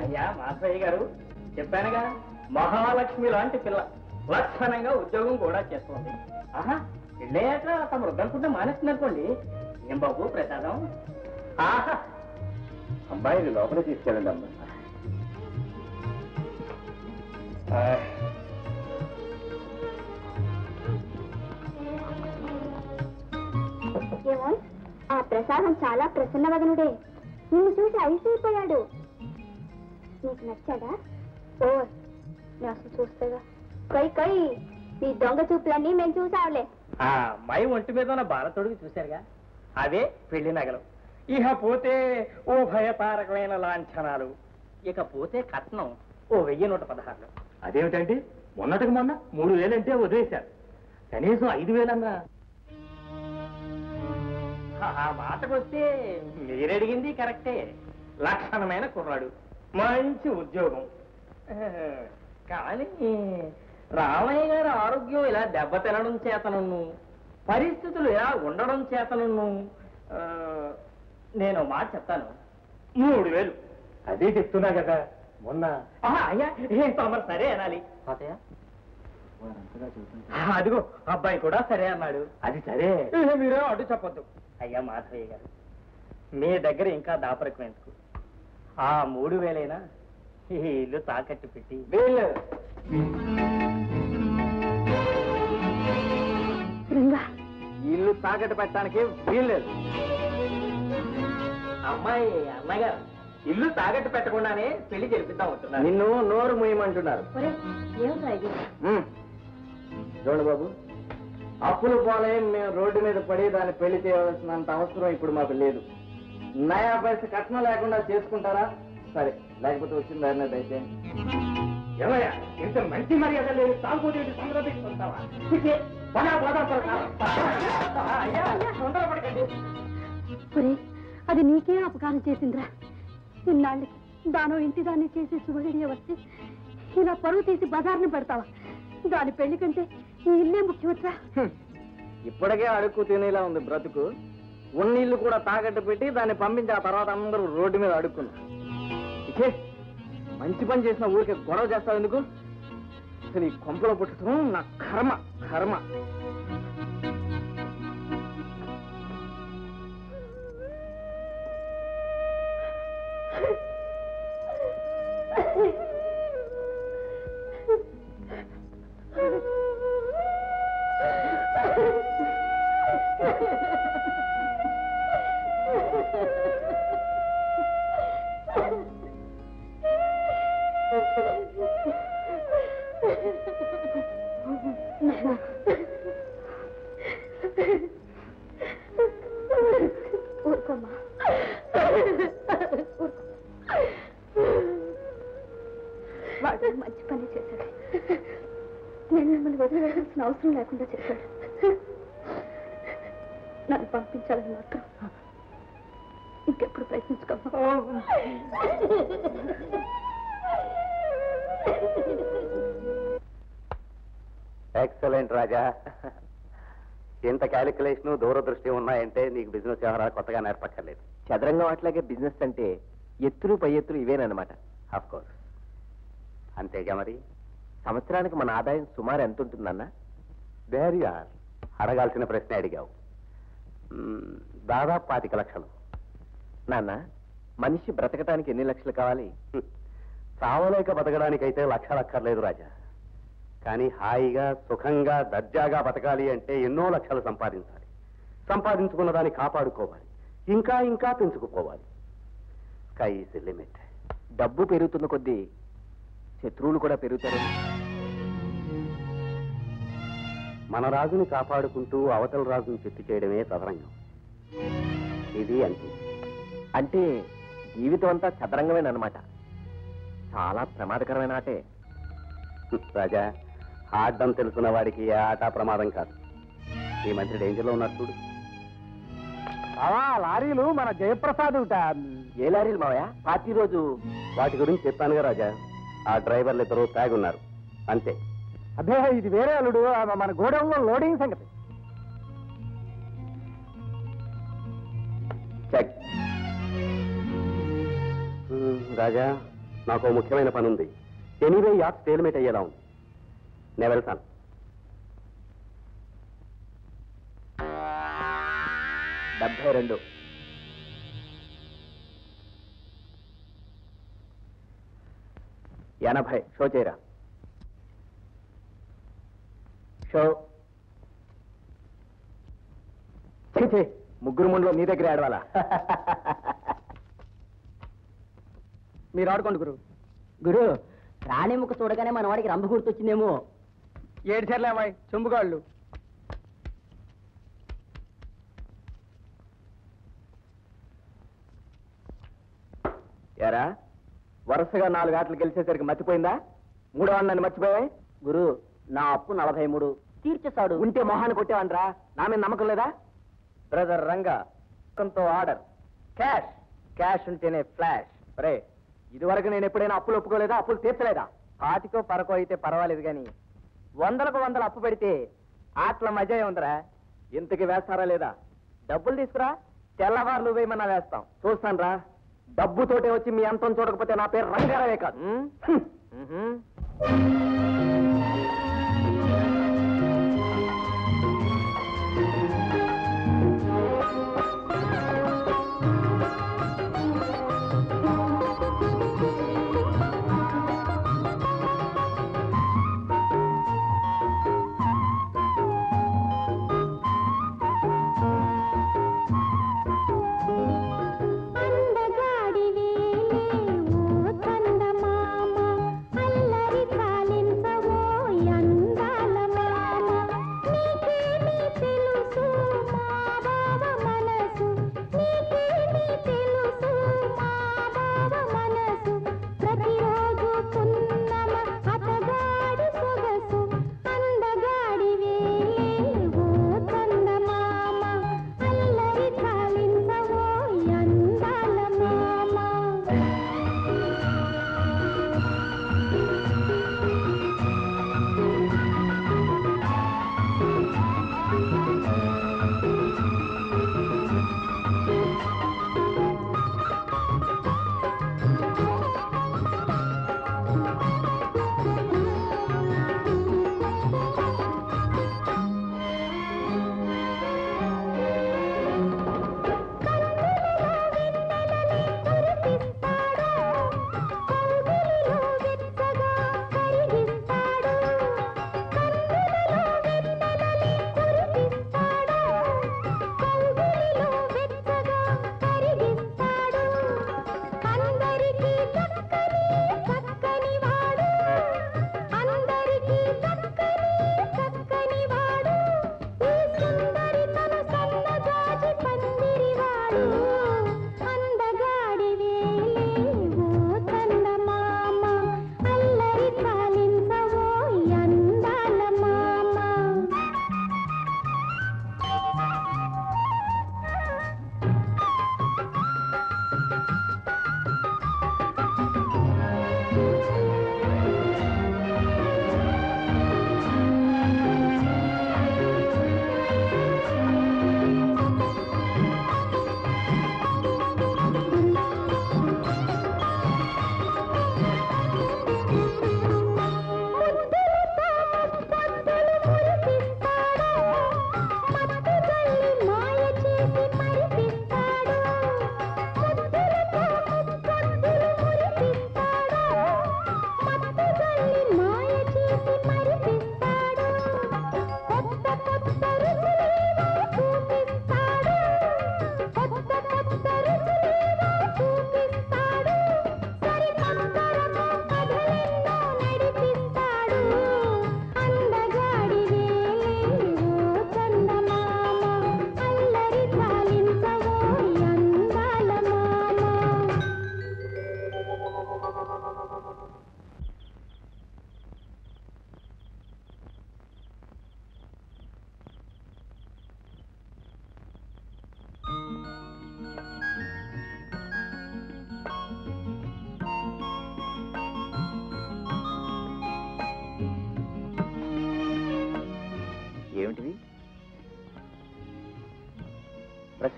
అయ్యా. మాధవయ్య గారు చెప్పానుగా, మహాలక్ష్మి లాంటి పిల్ల, లక్షణంగా ఉద్యోగం కూడా చేస్తుంది. ఆహా, వెళ్ళాక తమ వృద్ధనుకుంటే మానేస్తుందనుకోండి. ఏం బాబు ప్రసాదం, ఆహా అబ్బాయిని లోపల తీసుకెళ్ళండి అమ్మ. ఆ ప్రసాదం చాలా ప్రసన్నవదనుడే, నిన్ను చూసి అలిసిపోయాడు. నీకు నచ్చాడా? ఓ అసలు చూస్తాగా, కై నీ దొంగ చూపులన్నీ మేము చూసావులే. మై ఒంటి మీద ఉన్న భారతుడికి చూశారుగా, అవే పెళ్లి నగలు. ఇకపోతే ఓ భయపారకమైన లాంఛనాలు, ఇకపోతే కట్నం ఓ 1116. అదేమిటండి, మొన్నటికి మొన్న 3000 అంటే వదిలేశారు, కనీసం 5000 అన్నా. ఆ మాటకొస్తే మీరడిగింది కరెక్టే, లక్షణమైన కుర్రాడు, మంచి ఉద్యోగం. కానీ రామయ్య గారి ఆరోగ్యం ఇలా దెబ్బతినడం చేతను, పరిస్థితులు ఇలా ఉండడం చేతను, నేను మాట చెప్తాను, 3000. అదే చెప్తున్నా కదా మొన్న. అయ్యా, సరే అనాలి. అదిగో అబ్బాయి కూడా సరే అన్నాడు. అది సరే, మీరేం అడ్డు చెప్పొద్దు. అయ్యా మాధవయ్య గారు, మీ దగ్గర ఇంకా దాపరికం ఎందుకు? ఆ 3000 ఈ ఇల్లు తాకట్టు పెట్టి ఇల్లు తాకట్టు పెట్టడానికి వీల్లేదు. అమ్మాయి అన్నగారు ఇల్లు తాకట్టు పెట్టకుండానే పెళ్లి జరిపిద్దామంటున్నారు. నిన్ను నోరు మూయమంటున్నారు. చూడు బాబు, అప్పులు పోలే మేము రోడ్డు మీద పడి దాన్ని పెళ్లి చేయవలసినంత అవసరం ఇప్పుడు మాకు లేదు. నయా పైస కట్నం లేకుండా చేసుకుంటారా సరే, లేకపోతే వచ్చింది అన్నది. అయితే ఎవరయ్యా ఇంత మంచి మర్యాద లేదు, తాగుబోతు సంప్రదిస్తుంటావా? అది నీకే అపకారం చేసిందిరా. ఇన్నాళ్ళకి దానం ఇంటి దాన్ని చేసి శుభగడియ వస్తే ఇలా పరువు తీసి బజార్ని పెడతావా? దాని పెళ్లి కంటే ఈ ఇల్లే ముఖ్యవచ్చా? ఇప్పటికే అడుక్కు తినేలా ఉంది బ్రతుకు. ఉన్న ఇల్లు కూడా తాకట్టు పెట్టి దాన్ని పంపించి ఆ తర్వాత అందరూ రోడ్డు మీద అడుక్కున్నారు. ఇకే మంచి పని చేసిన ఊరికే గొడవ చేస్తావు ఎందుకు? అసలు ఈ కొంపలో పుట్టడం నా కర్మ కర్మ. క్యాలిక్యులేషన్ దూరదృష్టి ఉన్నాయంటే నీకు బిజినెస్ వ్యవహారాలు కొత్తగా నేర్పక్కర్లేదు. చదరంగం అట్లాగే బిజినెస్ అంటే ఎత్తులు పై ఎత్తులు ఇవేనమాట. ఆఫ్ కోర్స్ అంతేగా. మరి సంవత్సరానికి మన ఆదాయం సుమారు ఎంత ఉంటుందన్న? వెరీ ఆర్ అడగాల్సిన ప్రశ్న అడిగావు. దాదాపు 25 లక్షలు. నాన్న, మనిషి బ్రతకడానికి ఎన్ని లక్షలు కావాలి? చావలేక బతకడానికైతే 1,00,000 అక్కర్లేదు రాజా, కానీ హాయిగా సుఖంగా దర్జాగా బతకాలి అంటే ఎన్నో లక్షలు సంపాదించాలి. సంపాదించుకున్న దాన్ని కాపాడుకోవాలి, ఇంకా ఇంకా పెంచుకుపోవాలి. Sky is the limit. డబ్బు పెరుగుతున్న కొద్దీ శత్రువులు కూడా పెరుగుతారు. మన రాజుని కాపాడుకుంటూ అవతల రాజుని చిత్తు చేయడమే చదరంగం. ఇది అంతే. అంటే జీవితం అంతా చదరంగమేనమాట. చాలా ప్రమాదకరమైన ఆటే రాజా. ఆడడం తెలుసున్న వాడికి ఏ ఆట ప్రమాదం కాదు. ఈ మంత్రి డేంజర్లో ఉన్నారు చూడు. లారీలు మన జయప్రసాద్. ఏ లారీలు మావయ్య? పార్టీ రోజు వాటి గురించి చెప్పానుగా రాజా. ఆ డ్రైవర్లు ఇద్దరు తాగి ఉన్నారు అంతే. అదే, ఇది వేరే అల్లుడు. మన గోడౌన్లో లోడింగ్ సంగతి చెక్. రాజా, నాకు ముఖ్యమైన పని ఉంది. ఎనీవే యాక్స్ టేల్మేట్ అయ్యేలా ఉంది. నేను వెళ్తాను. "72 80 షో చేయరా. షో చే ముగ్గురు ముందులో నీ దగ్గర ఆడవాలా? మీరు ఆడుకోండి గురు. గురు రాణిముఖ చూడగానే మన వాడికి రంభ గుర్తొచ్చిందేమో. ఏడ్చర్లేమాయి చెంబుగాళ్ళు. ఎరా వరుసగా 4 ఆటలు గెలిచేసరికి మర్చిపోయిందా? 3వ నన్ను మర్చిపోయాయి. గురు, నా అప్పు 43 తీర్చేశాడు. ఉంటే మొహాన్ని కొట్టేవాన్రా. నా మీద నమ్మకం లేదా? బ్రదర్ రంగా, కొంత ఆర్డర్. క్యాష్ క్యాష్ ఉంటేనే ఫ్లాష్. రే, ఇదివరకు నేను ఎప్పుడైనా అప్పులు ఒప్పుకోలేదా? అప్పులు తీర్చలేదా? పాటికో పరకో అయితే పర్వాలేదు, కానీ 100కు 100 అప్పు పెడితే ఆటల మజా ఉందరా. ఇంతకి వేస్తారా లేదా? డబ్బులు తీసుకురా, తెల్లవారులు వేయమన్నా వేస్తాం. చూస్తాను రా, డబ్బుతోటే వచ్చి మీ అంతం చూడకపోతే నా పేరు రంగారావే కాదు.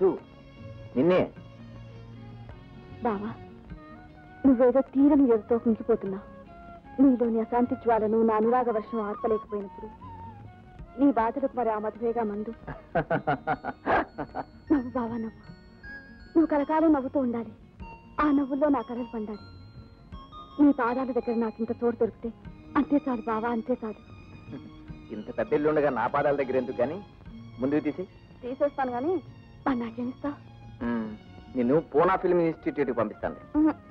लक्ष्मी निन्ने बाबा నువ్వేదో తీరని ఎదతో కుంగిపోతున్నావు నీలోని అశాంతి జ్వాలను నా అనురాగ వర్షం ఆర్పలేకపోయినప్పుడు నీ బాధలకు మరి ఆ మధువేగా మందు నవ్వు బావా నవ్వు నువ్వు కలకాలం నవ్వుతూ ఉండాలి ఆ నవ్వులో నా కలలు పండాలి నీ పాదాల దగ్గర నాకు ఇంత తోడు దొరికితే అంతే చాలు బావా అంతే చాలు ఇంత పెద్దలు ఉండగా నా పాదాల దగ్గర ఎందుకు కానీ ముందుకు తీసేస్తాను కానీ నాకేమిస్తా నిన్ను పూనా ఫిల్మ్ ఇన్స్టిట్యూట్కి పంపిస్తాను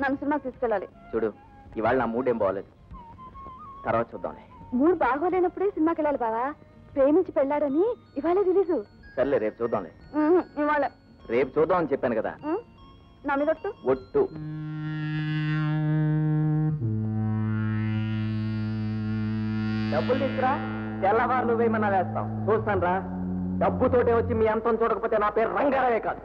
నన్ను సినిమాకి తీసుకెళ్ళాలి చూడు ఇవాళ నా మూడ్ ఏం బాగోలేదు తర్వాత చూద్దాంలే మూడు బాగోలేనప్పుడే సినిమాకి వెళ్ళాలి బావా ప్రేమించి పెళ్ళాడని ఇవాళే రిలీజు సర్లే రేపు చూద్దాంలే ఇవాళ రేపు చూద్దాం అని చెప్పాను కదా నా మీద ఒట్టు డబ్బులు తీసుకురా తెల్లవారు నువ్వేమన్నా వేస్తావు చూస్తాను రా డబ్బుతోటే వచ్చి మీ అంతం చూడకపోతే నా పేరు రంగారావే కాదు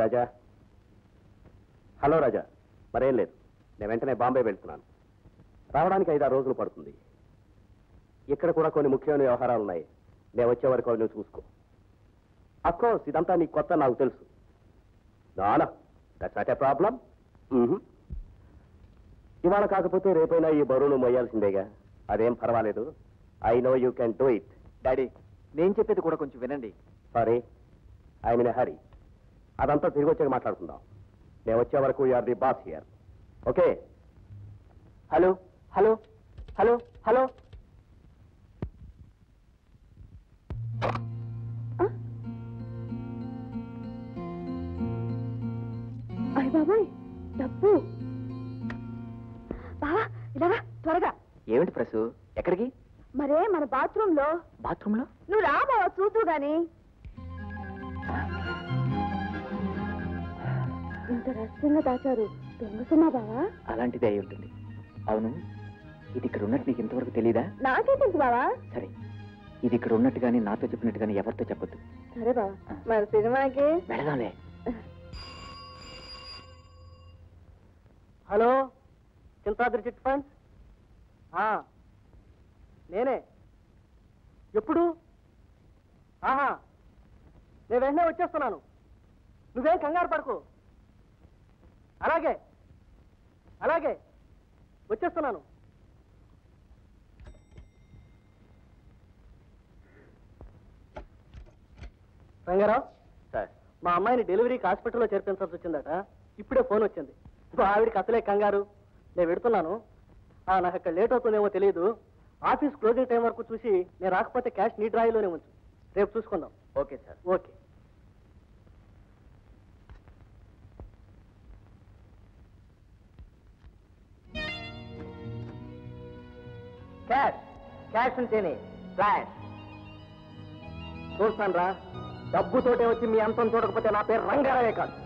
राजा हलो राजा मरें लेने बांबे रावानी 5-6 రోజులు पड़ती इकड़ा कोई मुख्यमैन व्यवहार मैं वे वरक चूसको अफकोर्स इदंता नी ना दट्स नॉट ए प्रॉब्लम इवा काकपोते रेपैना बरुवुनु मोयाल्सिंदेगा अदेम पर्वालेदु I know you can do it daddy नेनु चेप्पेदी कूडा कोंచెం विनंडी सारी आई एम इन ए हरी అదంతా తిరిగి వచ్చాక మాట్లాడుకుందాం నేను వచ్చే వరకు you are the boss here okay hello hello hello hello అయ్య బాబాయ్ డబ్బు బావా ఇలా రా త్వరగా ఏమిటి ప్రసు ఎక్కడికి మరే మన బాత్రూంలో నువ్వు రా బావా చూద్దు గాని ఇంత రహస్యంగా దాచారు దొంగసమా బావా అలాంటిదే అయి ఉంటుంది అవును ఇది ఇక్కడ ఉన్నట్టు నీకు ఇంతవరకు తెలీదా నాకే తెలుసు బావా సరే ఇది ఇక్కడ ఉన్నట్టు కానీ నాతో చెప్పినట్టు కానీ ఎవరితో చెప్పొద్దు సరే బావా మరి సినిమాకి వెళ్దాంలే హలో చింతాద్రి చిట్ ఫండ్స్ నేనే ఎప్పుడు ఆహా నేను వెంటనే వచ్చేస్తున్నాను నువ్వేం కంగారు పడకు అలాగే అలాగే వచ్చేస్తున్నాను రంగారావు సార్ మా అమ్మాయిని డెలివరీకి హాస్పిటల్లో చేర్పించాల్సి వచ్చిందట ఇప్పుడే ఫోన్ వచ్చింది మా ఆవిడికి అసలే కంగారు నేను వెళ్తున్నాను నాకు అక్కడ లేట్ అవుతుందేమో తెలియదు ఆఫీస్ క్లోజింగ్ టైం వరకు చూసి నేను రాకపోతే క్యాష్ నీ డ్రాయిలోనే ఉంచు రేపు చూసుకుందాం okay sir okay cash cash उंटेने फ्लैश चूस्तानरा डब्बु तोटे वच्ची मी अंतं चूडकपोते ना पेरु रंगारावे कादु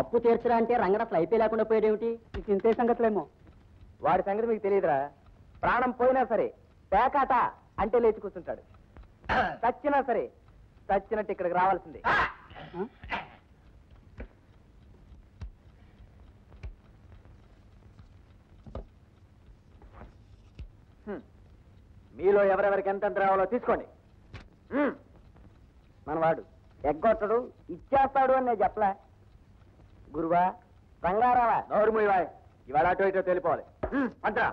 అప్పు తీర్చరా అంటే రంగరత్న అయిపోయి లేకుండా పోయేదేమిటి ఇంతే సంగతులేమో వాడి సంగతి మీకు తెలియదురా ప్రాణం పోయినా సరే పేకాట అంటే లేచి కూర్చుంటాడు सच्चिना सरे सच्चिनट्टु इक्कडिकि रावाल्सिंदे మీలో ఎవరెవరికి ఎంత రావాలో తీసుకోండి మనవాడు ఎగ్గొట్టడు ఇచ్చేస్తాడు అని నేను చెప్పలా గురువా రంగారావా నోరుమూయవా ఇవాళ అటో ఇటో తెలిపోవాలి అంటా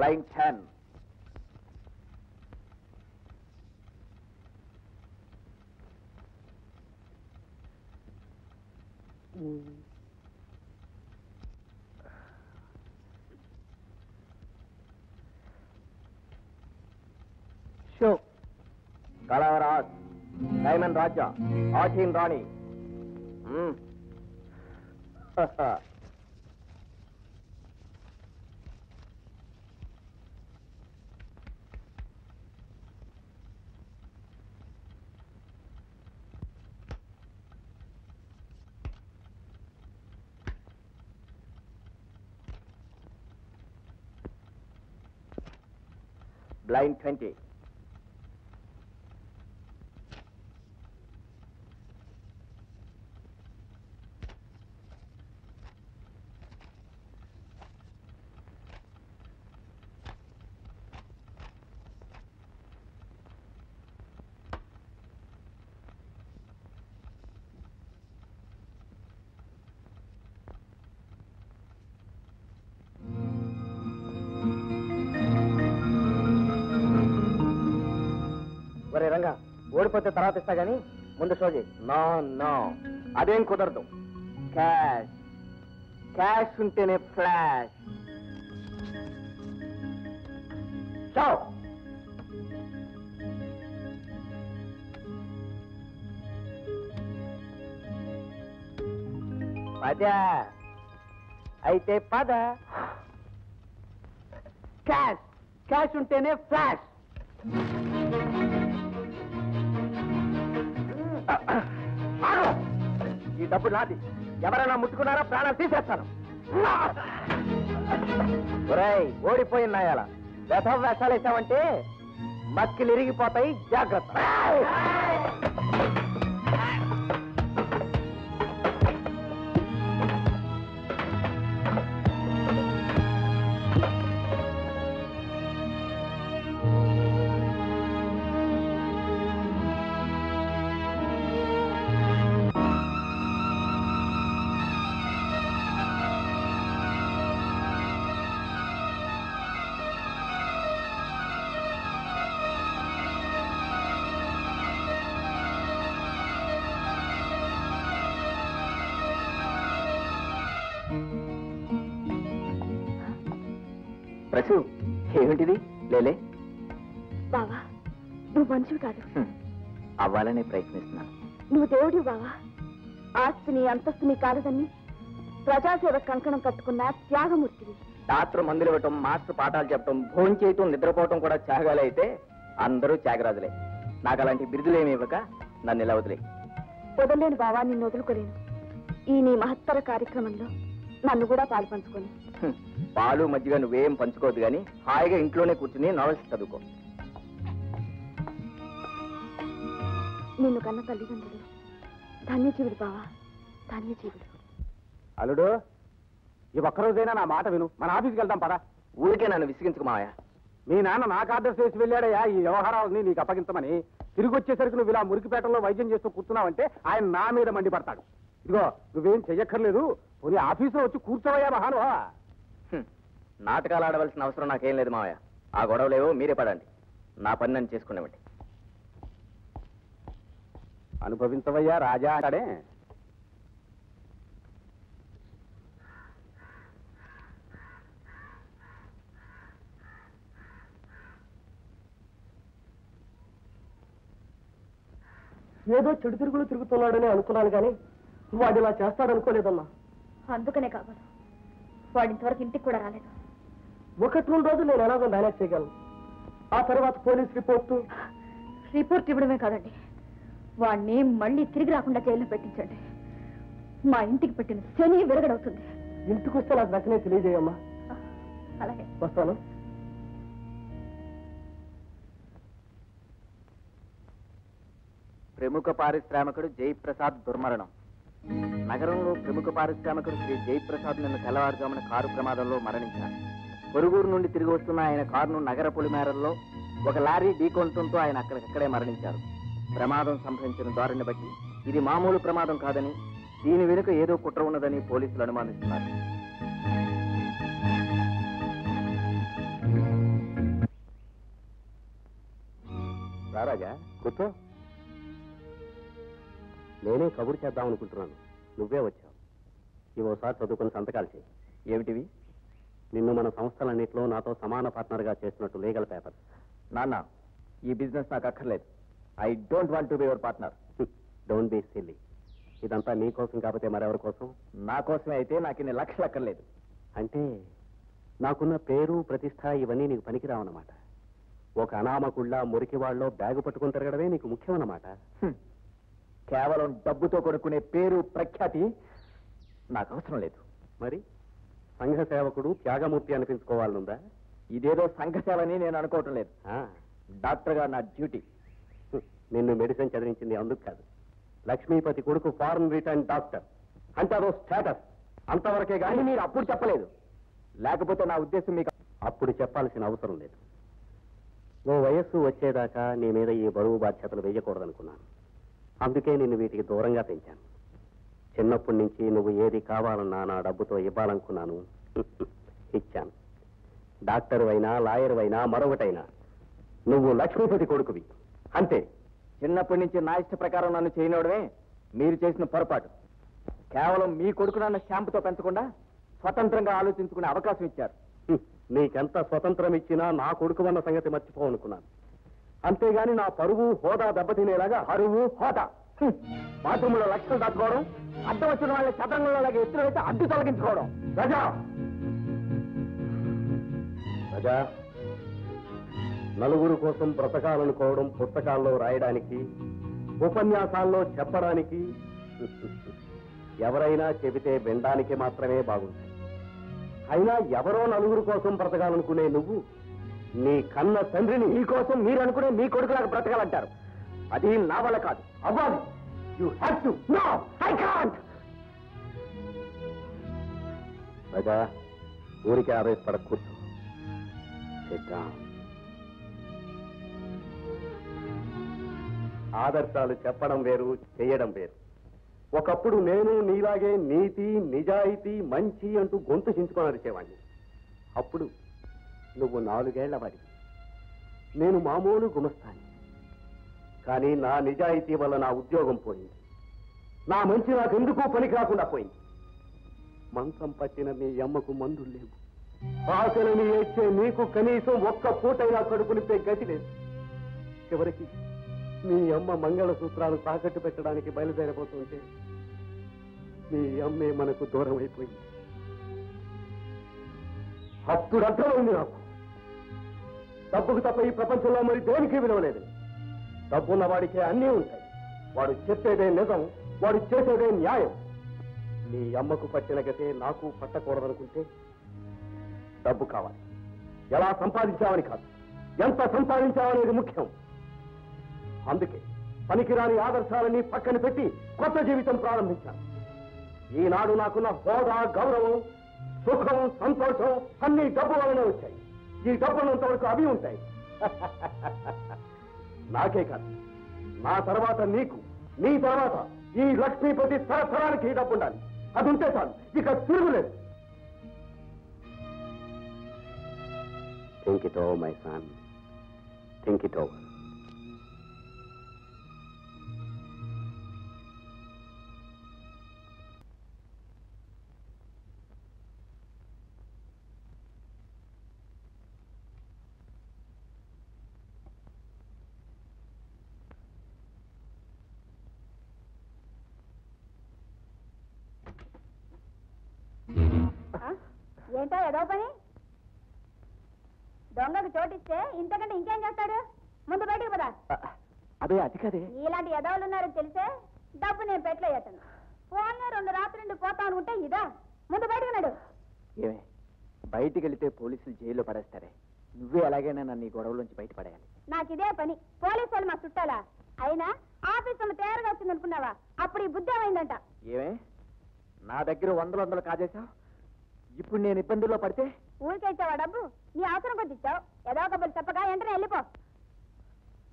Blind 10. Show. Kalavaraj, Diamond Raja, Artin Rani. Haha. Blind 20. ఓడిపోతే తర్వాత ఇస్తా గానీ ముందు షో చేయి. నో నో అదేం కుదరదు. క్యాష్ క్యాష్ ఉంటేనే ఫ్లాష్. షో పదా అయితే పద. క్యాష్ క్యాష్ ఉంటేనే ఫ్లాష్. ఈ డబ్బు నాది, ఎవరైనా ముట్టుకున్నారా ప్రాణాలు తీసేస్తాను. ఓడిపోయిన నాయాల వ్యథ వేషాలు వేసావంటే మక్కిలు ఇరిగిపోతాయి, జాగ్రత్త. ఏమిటిది లేలే బావా, నువ్వు మనిషివి కాదు. అవ్వాలనే ప్రయత్నిస్తున్నాను. నువ్వు దేవుడివి బావా. ఆస్తిని అంతస్తుని కాలదని ప్రజాసేవ కంకణం కట్టుకున్న త్యాగమూర్తివి. డాక్టర్ మందులు ఇవ్వటం, మాస్టర్ పాఠాలు చెప్పడం, భోజనం చేయటం, నిద్రపోవటం కూడా త్యాగాలు అయితే అందరూ త్యాగరాజులే. నాకు అలాంటి బిరుదులేమి ఇవ్వక నన్ను ఇలా వదిలే. వదలేను బావా, నిన్ను వదులుకోలేను. ఈ నీ మహత్తర కార్యక్రమంలో నన్ను కూడా పాలు పంచుకోను. పాలు మజ్జిగ నువ్వేం పంచుకోవద్దు కానీ హాయిగా ఇంట్లోనే కూర్చుని నావెల్స్ చదువుకో. నిన్ను కన్న తల్లిదండ్రులు ధన్యజీవుడు బావా, ధన్యజీవుడు. అల్లుడు, ఈ ఒక్కరోజైనా నా మాట విను, మన ఆఫీస్కి వెళ్దాం పదా. ఊరికే నన్ను విసిగించుకు మావయ్యా. మీ నాన్న నాకు ఆర్డర్ చేసి వెళ్ళాడయ్యా ఈ వ్యవహారాలని నీకు అప్పగించమని. తిరిగి వచ్చేసరికి నువ్వు ఇలా మురికిపేటలో వైద్యం చేస్తూ కూర్చున్నావంటే ఆయన నా మీద మండిపడతాడు. ఇదిగో నువ్వేం చెయ్యక్కర్లేదు, పోనీ ఆఫీసులో వచ్చి కూర్చోవయ్యా మహానుభావ. నాటకాలు ఆడవలసిన అవసరం నాకేం లేదు మావయ్య. ఆ గొడవలేవో మీరే పడండి, నా పని నన్ను చేసుకునేవండి. అనుభవించవయ్యా రాజా. అడే ఏదో చెడు తిరుగులు తిరుగుతున్నాడని అనుకున్నాను కానీ వాడు ఇలా చేస్తాడు అనుకోలేదమ్మా. అందుకనే కావాలి వాడి ఇంతవరకు ఇంటికి కూడా రాలేదు. ఒకటి రెండు రోజులు నేను ఎలాగో మేనేజ్ చేయగలను. ఆ తర్వాత పోలీస్ రిపోర్ట్ ఇవ్వడమే కాదండి, వాడిని మళ్ళీ తిరిగి రాకుండా జైల్లో పెట్టించండి. మా ఇంటికి పెట్టిన శని విరగడవుతుంది. ఇంటికి వస్తే నాకు వెంటనే తెలియజేయమ్మా. అలాగే వస్తాను. ప్రముఖ పారిశ్రామికుడు జయప్రసాద్ దుర్మరణం. నగరంలో ప్రముఖ పారిశ్రామికుడు శ్రీ జయప్రసాద్ నిన్న తెల్లవారుజామున కారు ప్రమాదంలో మరణించారు. పొరుగురు నుండి తిరిగి వస్తున్న ఆయన కారును నగర పొలిమేరల్లో ఒక లారీ ఢీకొనడంతో ఆయన అక్కడికక్కడే మరణించారు. ప్రమాదం సంభవించిన దారుణ్ణి బట్టి ఇది మామూలు ప్రమాదం కాదని, దీని వెనుక ఏదో కుట్ర ఉన్నదని పోలీసులు అనుమానిస్తున్నారు. రారాజా కూర్చో, నేనే కబురు చేద్దామనుకుంటున్నాను. నువ్వే వచ్చావు. ఇవోసారి చదువుకుని సంతకాలు చేయి. ఏమిటివి? నిన్ను మన సంస్థలన్నింటిలో నాతో సమాన పార్ట్నర్గా చేసినట్టు లీగల్ పేపర్. నాన్న, ఈ బిజినెస్ నాకు అక్కర్లేదు. I don't want to be your partner. Don't be silly. ఇదంతా నీ కోసం కాకపోతే మరెవరి కోసం? నా కోసమే అయితే నాకు ఇన్ని లక్షలు అక్కర్లేదు. అంటే నాకున్న పేరు ప్రతిష్ట ఇవన్నీ నీకు పనికిరావన్నమాట. ఒక అనామకుళ్ళ మురికి వాళ్ళలో బ్యాగు పట్టుకుని తిరగడమే నీకు ముఖ్యమన్నమాట. కేవలం డబ్బుతో కొనుక్కునే పేరు ప్రఖ్యాతి నాకు అవసరం లేదు. మరి సంఘ సేవకుడు త్యాగమూర్తి అనిపించుకోవాలనుందా? ఇదేదో సంఘ సేవని నేను అనుకోవటం లేదు. డాక్టర్గా నా డ్యూటీ. నిన్ను మెడిసిన్ చదివించింది అందుకు కాదు. లక్ష్మీపతి కొడుకు ఫారెన్ రిటర్న్ డాక్టర్ అంటే అదో స్టేటస్, అంతవరకే. కానీ మీరు అప్పుడు చెప్పలేదు. లేకపోతే నా ఉద్దేశం మీకు అప్పుడు చెప్పాల్సిన అవసరం లేదు. నువ్వు వయస్సు వచ్చేదాకా నీ మీద ఈ బరువు బాధ్యతలు వేయకూడదనుకున్నాను. అందుకే నిన్ను వీటికి దూరంగా పెంచాను. చిన్నప్పటి నుంచి నువ్వు ఏది కావాలన్నా నా డబ్బుతో ఇవ్వాలనుకున్నాను, ఇచ్చాను. డాక్టరు అయినా లాయరు అయినా మరొకటైనా నువ్వు లక్ష్మీపతి కొడుకువి అంతే. చిన్నప్పటి నుంచి నా ఇష్ట ప్రకారం నన్ను చేయనవడమే మీరు చేసిన పొరపాటు. కేవలం మీ కొడుకు నన్న షాంపుతో పెంచకుండా స్వతంత్రంగా ఆలోచించుకునే అవకాశం ఇచ్చారు. నీకెంత స్వతంత్రం ఇచ్చినా నా కొడుకు అన్న సంగతి మర్చిపోవనుకున్నాను. అంతేగాని నా పరువు హోదా దెబ్బతినేలాగా అరువు హోదా, బాత్రూంలో లక్షలు దాచుకోవడం, అడ్డం వచ్చిన వాళ్ళ చదరంగంలో ఎత్తున అయితే అడ్డు తొలగించుకోవడం. రజా రజా, నలుగురు కోసం బ్రతకాలనుకోవడం పుస్తకాల్లో రాయడానికి, ఉపన్యాసాల్లో చెప్పడానికి, ఎవరైనా చెబితే వినడానికి మాత్రమే బాగుంటాయి. అయినా ఎవరో నలుగురు కోసం బ్రతకాలనుకునే నువ్వు నీ కన్న తండ్రిని నీ కోసం మీరు అనుకునే మీ కొడుకు నాకు బ్రతకాలంటారు. అది నా వల్ల కాదు, అవ్వాలి. You have to. No, I can't. Raja, ఊరికే ఆవేశపడకూడదు. ఆదర్శాలు చెప్పడం వేరు, చేయడం వేరు. ఒకప్పుడు నేను నీలాగే నీతి, నిజాయితీ, మంచి అంటూ గొంతు చించుకొని అరిచేవాడిని. అప్పుడు నువ్వు 4 ఏళ్ల వాడివి, నేను మామూలు గుమస్తాను. కానీ నా నిజాయితీ వల్ల నా ఉద్యోగం పోయింది, నా మంచి నాకెందుకో పనికి రాకుండా పోయింది. మంచం పట్టిన మీ అమ్మకు మందులు లేవు, ఆకలిని ఏడ్చే నీకు కనీసం ఒక్క పూటైనా కడుపు నింపే గతి లేదు. చివరికి మీ అమ్మ మంగళసూత్రాలు తాకట్టు పెట్టడానికి బయలుదేరబోతుంటే మీ అమ్మే మనకు దూరం అయిపోయింది. అప్పుడు అర్థమైంది నాకు, డబ్బుకు తప్ప ఈ ప్రపంచంలో మరి దేనికి విలువలేదు. డబ్బున్న వాడికే అన్నీ ఉంటాయి. వాడు చెప్పేదే నిజం, వాడు చేసేదే న్యాయం. మీ అమ్మకు పట్టిన గతే నాకు పట్టకూడదనుకుంటే డబ్బు కావాలి, ఎలా సంపాదించామని కాదు, ఎంత సంపాదించామనేది ముఖ్యం. అందుకే పనికిరాని ఆదర్శాలని పక్కన పెట్టి కొత్త జీవితం ప్రారంభించాను. ఈనాడు నాకున్న హోదా, గౌరవం, సుఖం, సంతోషం అన్ని డబ్బు వలనే వచ్చాయి. ఈ డబ్బులంత వరకు అవి ఉంటాయి. నాకే కాదు, నా తర్వాత నీకు, నీ తర్వాత ఈ లక్ష్మీపతి తరతరానికి ఈ డబ్బు ఉండాలి. అది ఉంటే చాలు, ఇక తిరుగులేదు. Think it over my son, think it over. ఏంటో ఏదో పని దొంగకు చోటిస్తే ఇంతకంటే ఇంకేం చేస్తాడు? ముందు బయటికి పద. అదే అది కదే, ఇలాంటి ఎదవలు ఉన్నారు తెలిసే డబ్బు నేను పెట్టలేను. ఫోన్లో రెండు రాత్రి నుండి పోతా అనుకుంటే ఇదా? ముందు బయటకు నాడు. ఏమే బయటికి వెళితే పోలీసులు జైల్లో పడేస్తారే, నువ్వే అలాగైనా నన్ను ఈ గొడవల నుంచి బయటపడేయాలి. నాకు ఇదే పని. పోలీసు వాళ్ళు మా చుట్టాలా? అయినా ఆఫీస్ తమ తేరగా వచ్చింది అనుకున్నావా? అప్పుడు ఈ బుద్ధి ఏమైందంట? ఏమే నా దగ్గర వందలు వందలు కాజేశావు, ఇప్పుడు నేను ఇబ్బందుల్లో పడితే ఊరికే ఇచ్చావా? డబ్బు నీ అవసరం కొద్ది ఇచ్చావు. ఏదో ఒక బుద్ధి తప్పగా వెంటనే వెళ్ళిపో.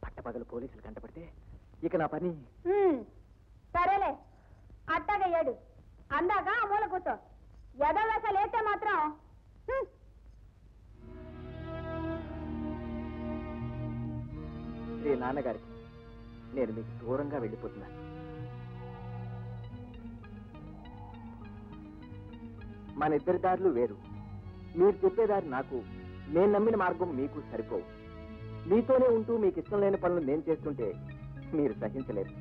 పట్టపగలు పోలీసులు కంటపడితే ఇక నా పని. సరేలే అట్టగా ఏడు అందాక ఆ మూల కూర్చో. ఏదో అసలు అయితే మాత్రం శ్రీ నాన్నగారికి నేను మీకు దూరంగా వెళ్ళిపోతున్నాను. మన ఇద్దరి దారులు వేరు. మీరు చెప్పేదారి నాకు, నేను నమ్మిన మార్గం మీకు సరిపోవు. మీతోనే ఉంటూ మీకు ఇష్టం లేని పనులు నేను చేస్తుంటే మీరు సహించలేరు,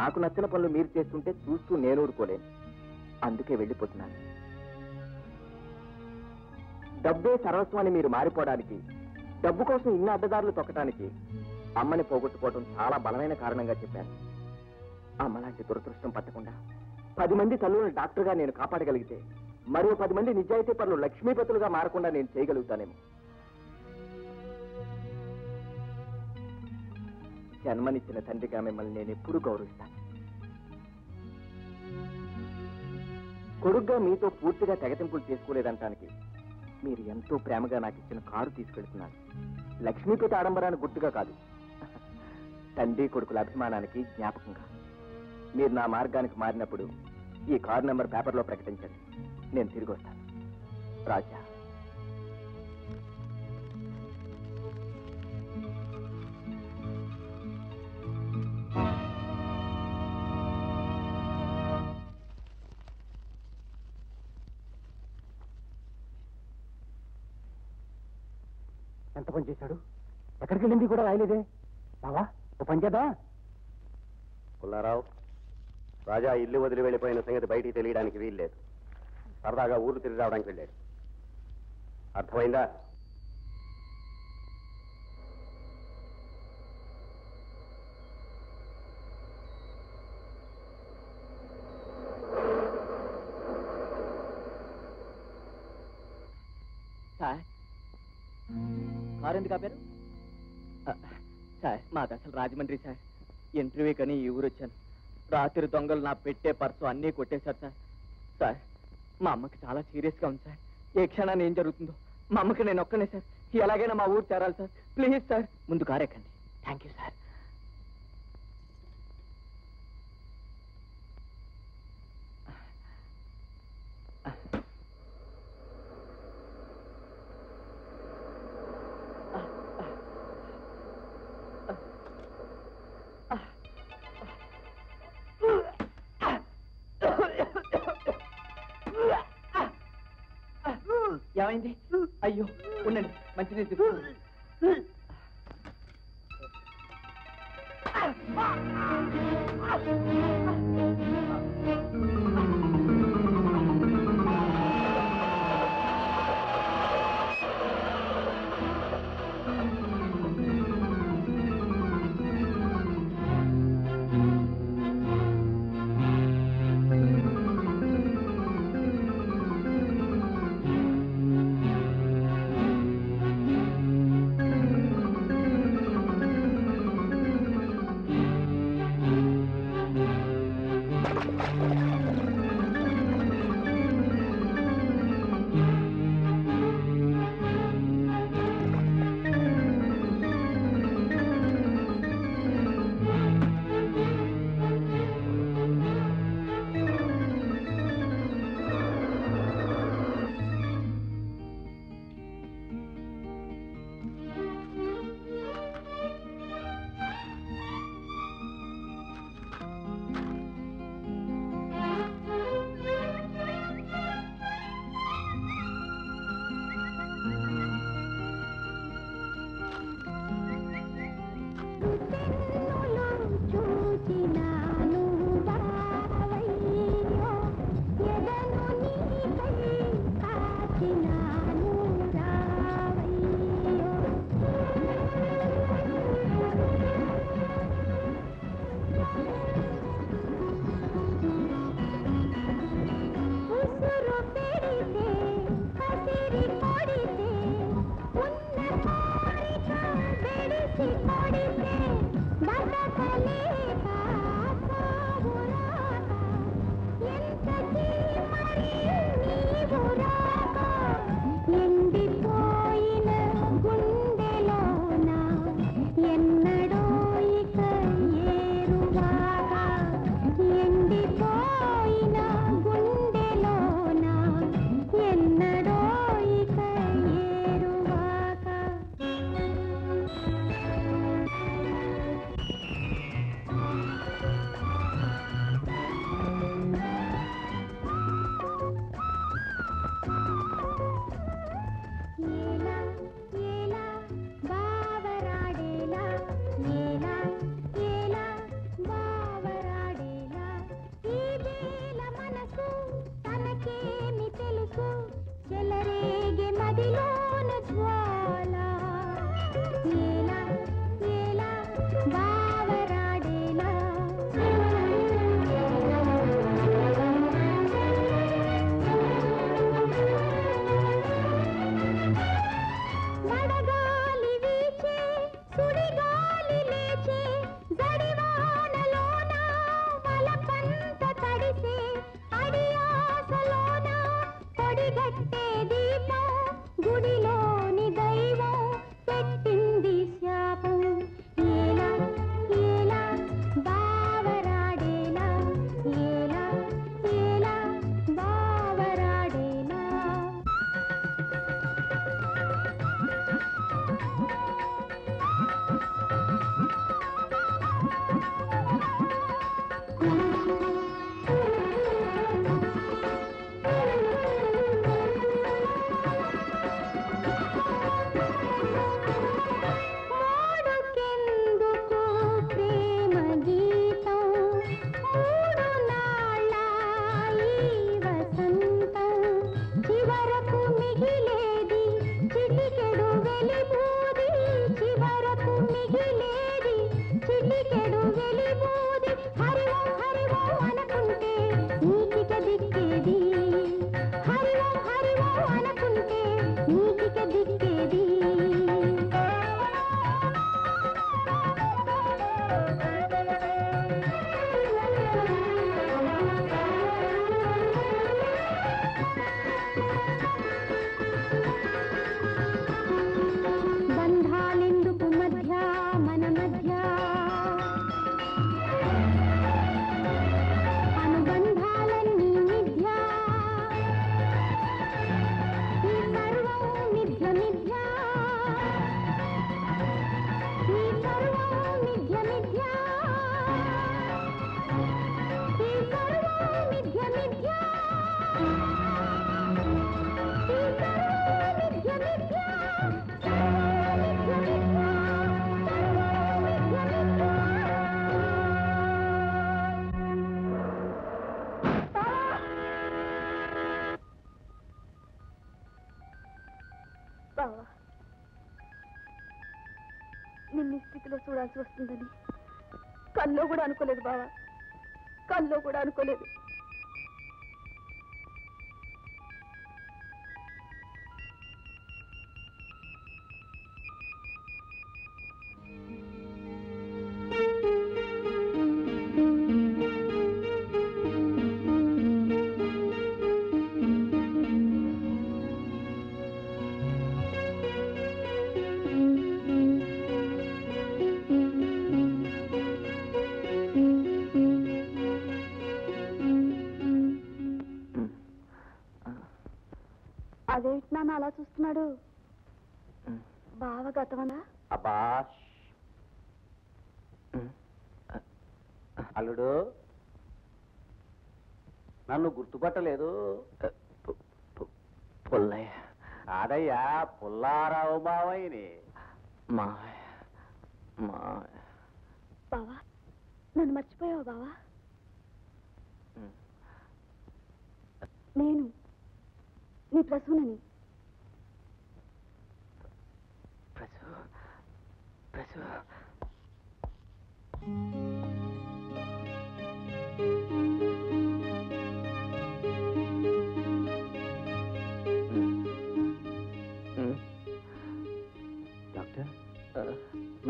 నాకు నచ్చిన పనులు మీరు చేస్తుంటే చూస్తూ నేను ఊరుకోలేను. అందుకే వెళ్ళిపోతున్నాను. డబ్బే సర్వస్వాన్ని మీరు మారిపోవడానికి, డబ్బు కోసం ఇన్ని అడ్డదారులు తొక్కడానికి అమ్మని పోగొట్టుకోవడం చాలా బలమైన కారణంగా చెప్పాను. అమ్మలాంటి దురదృష్టం పట్టకుండా 10 మంది తల్లులను డాక్టర్గా నేను కాపాడగలిగితే, మరో 10 మంది నిజాయితీ పనులు లక్ష్మీపతులుగా మారకుండా నేను చేయగలుగుతానేమో. జన్మనిచ్చిన తండ్రిగా మిమ్మల్ని నేను ఎప్పుడూ గౌరవిస్తాను. కొడుగ్గా మీతో పూర్తిగా తెగతింపులు చేసుకోలేదంటానికి మీరు ఎంతో ప్రేమగా నాకు ఇచ్చిన కారు తీసుకెళ్తున్నారు. లక్ష్మీపతి ఆడంబరాన్ని గుర్తుగా కాదు, తండ్రి కొడుకుల అభిమానానికి జ్ఞాపకంగా. మీరు నా మార్గానికి మారినప్పుడు ఈ కారు నెంబర్ పేపర్లో ప్రకటించండి. నేను తిరిగి వస్తాను. రాజా. ఎంత పని చేశాడు? ఎక్కడికి వెళ్ళింది కూడా రాయలేదే. బావా ఒక పని చేద్దా? పుల్లారావు, రాజా ఇల్లు వదిలి వెళ్ళిపోయిన సంగతి బయటికి తెలియడానికి వీల్లేదు. సరదాగా ఊరు తిరిగి రావడానికి వెళ్ళాడు. అర్థమైందా? సార్ ఎందుకు ఆపారు? సార్ మాది అసలు రాజమండ్రి సార్. ఇంటర్వ్యూ కానీ ఈ ఊరు వచ్చాను. రాత్రి దొంగలు నా పెట్టే పర్సు అన్నీ కొట్టేశారు సార్. సార్ మా అమ్మకి చాలా సీరియస్గా ఉంది సార్. ఏ క్షణాన్ని ఏం జరుగుతుందో. మా అమ్మకి నేను ఒక్కనే సార్. ఎలాగైనా మా ఊరు చేరాలి సార్. ప్లీజ్ సార్ ముందు కారెక్కండి. Thank you sir. ఏమైంది? అయ్యో ఉండండి, మంచినీళ్ళు తీసుకోండి.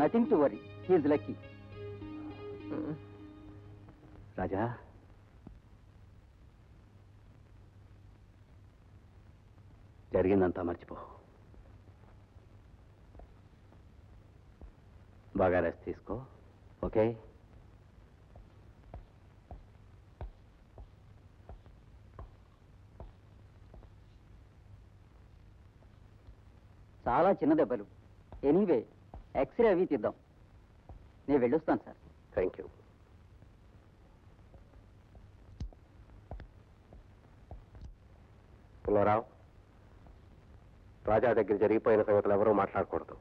Nothing to worry. He is lucky. Raja. జరిగిందంతా మర్చిపో. బాగా రెస్ట్ తీసుకో. ఓకే. చాలా చిన్న దెబ్బలు. ఎనీవే ఎక్స్రే అవి తీద్దాం. నేను వెళ్ళొస్తాను sir. Thank you. Pullarao, Raja దగ్గర జరిగిపోయిన సంగతులు ఎవరూ మాట్లాడకూడదు.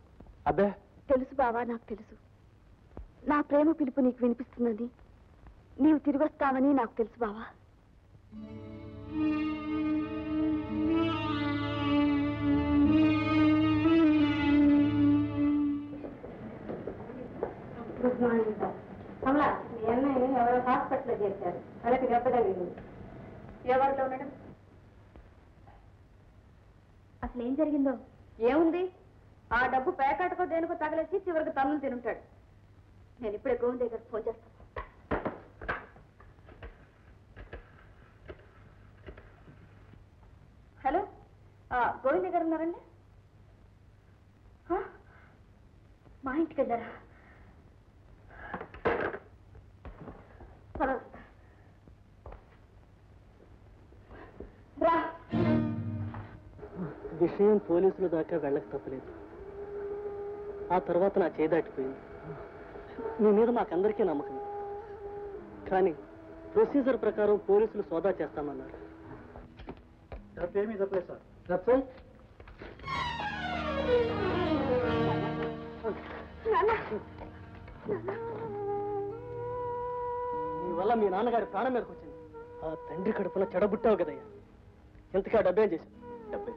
అబ్బే తెలుసు బావా, నాకు తెలుసు. నా ప్రేమ పిలుపు నీకు వినిపిస్తుందని, నీవు తిరిగి వస్తావని నాకు తెలుసు బావా. మీ అన్నయ్య ఎవరో హాస్పిటల్లో చేశారు, అలాగే దెబ్బతగిలింది. ఎవరిలో మేడం? అసలు ఏం జరిగిందో? ఏముంది, ఆ డబ్బు పేకాటకో దేనికో తగలేసి చివరికి తమ్ములు తినుంటాడు. నేను ఇప్పుడే గోవింద దగ్గర ఫోన్ చేస్తాను. హలో, గోవింద దగ్గర ఉన్నారండి? మా ఇంటికి వెళ్ళారా? విషయం పోలీసుల దాకా వెళ్ళక తప్పలేదు. ఆ తర్వాత నా చేయి దాటిపోయింది. మీ మీద మాకందరికీ నమ్మకం, కానీ ప్రొసీజర్ ప్రకారం పోలీసులు సోదా చేస్తామన్నారు. మీ వల్ల మీ నాన్నగారి ప్రాణం మీదకి వచ్చింది. ఆ తండ్రి కడుపున చెడబుట్టావు కదయ్యా. ఎంతకా డబ్బేం చేశావు? డబ్బే.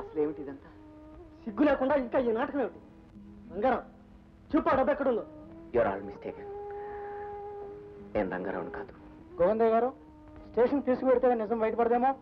అసలు ఏమిటి ఇదంతా? సిగ్గు లేకుండా ఇంకా ఈ నాటకం ఏమిటి? రంగారావు చూపు, ఆ డబ్బు ఎక్కడుందో. Your all mistake. నేను రంగారావును కాదు. గోవిందయ్య గారు స్టేషన్ తీసుకువెడితే నిజం బయటపడదేమో.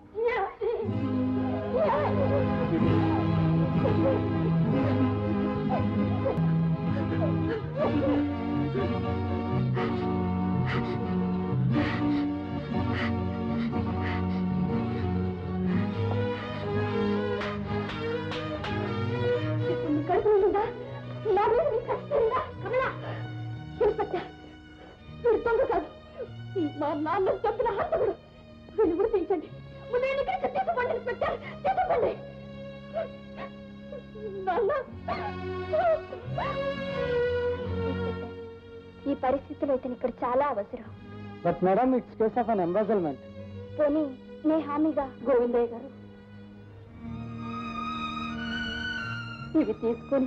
ఈ పరిస్థితిలో ఇతను ఇక్కడ చాలా అవసరం. But madam, it's case of an embezzlement. పోనీ నే హామీగా గోవిందయ్య గారు ఇవి తీసుకొని,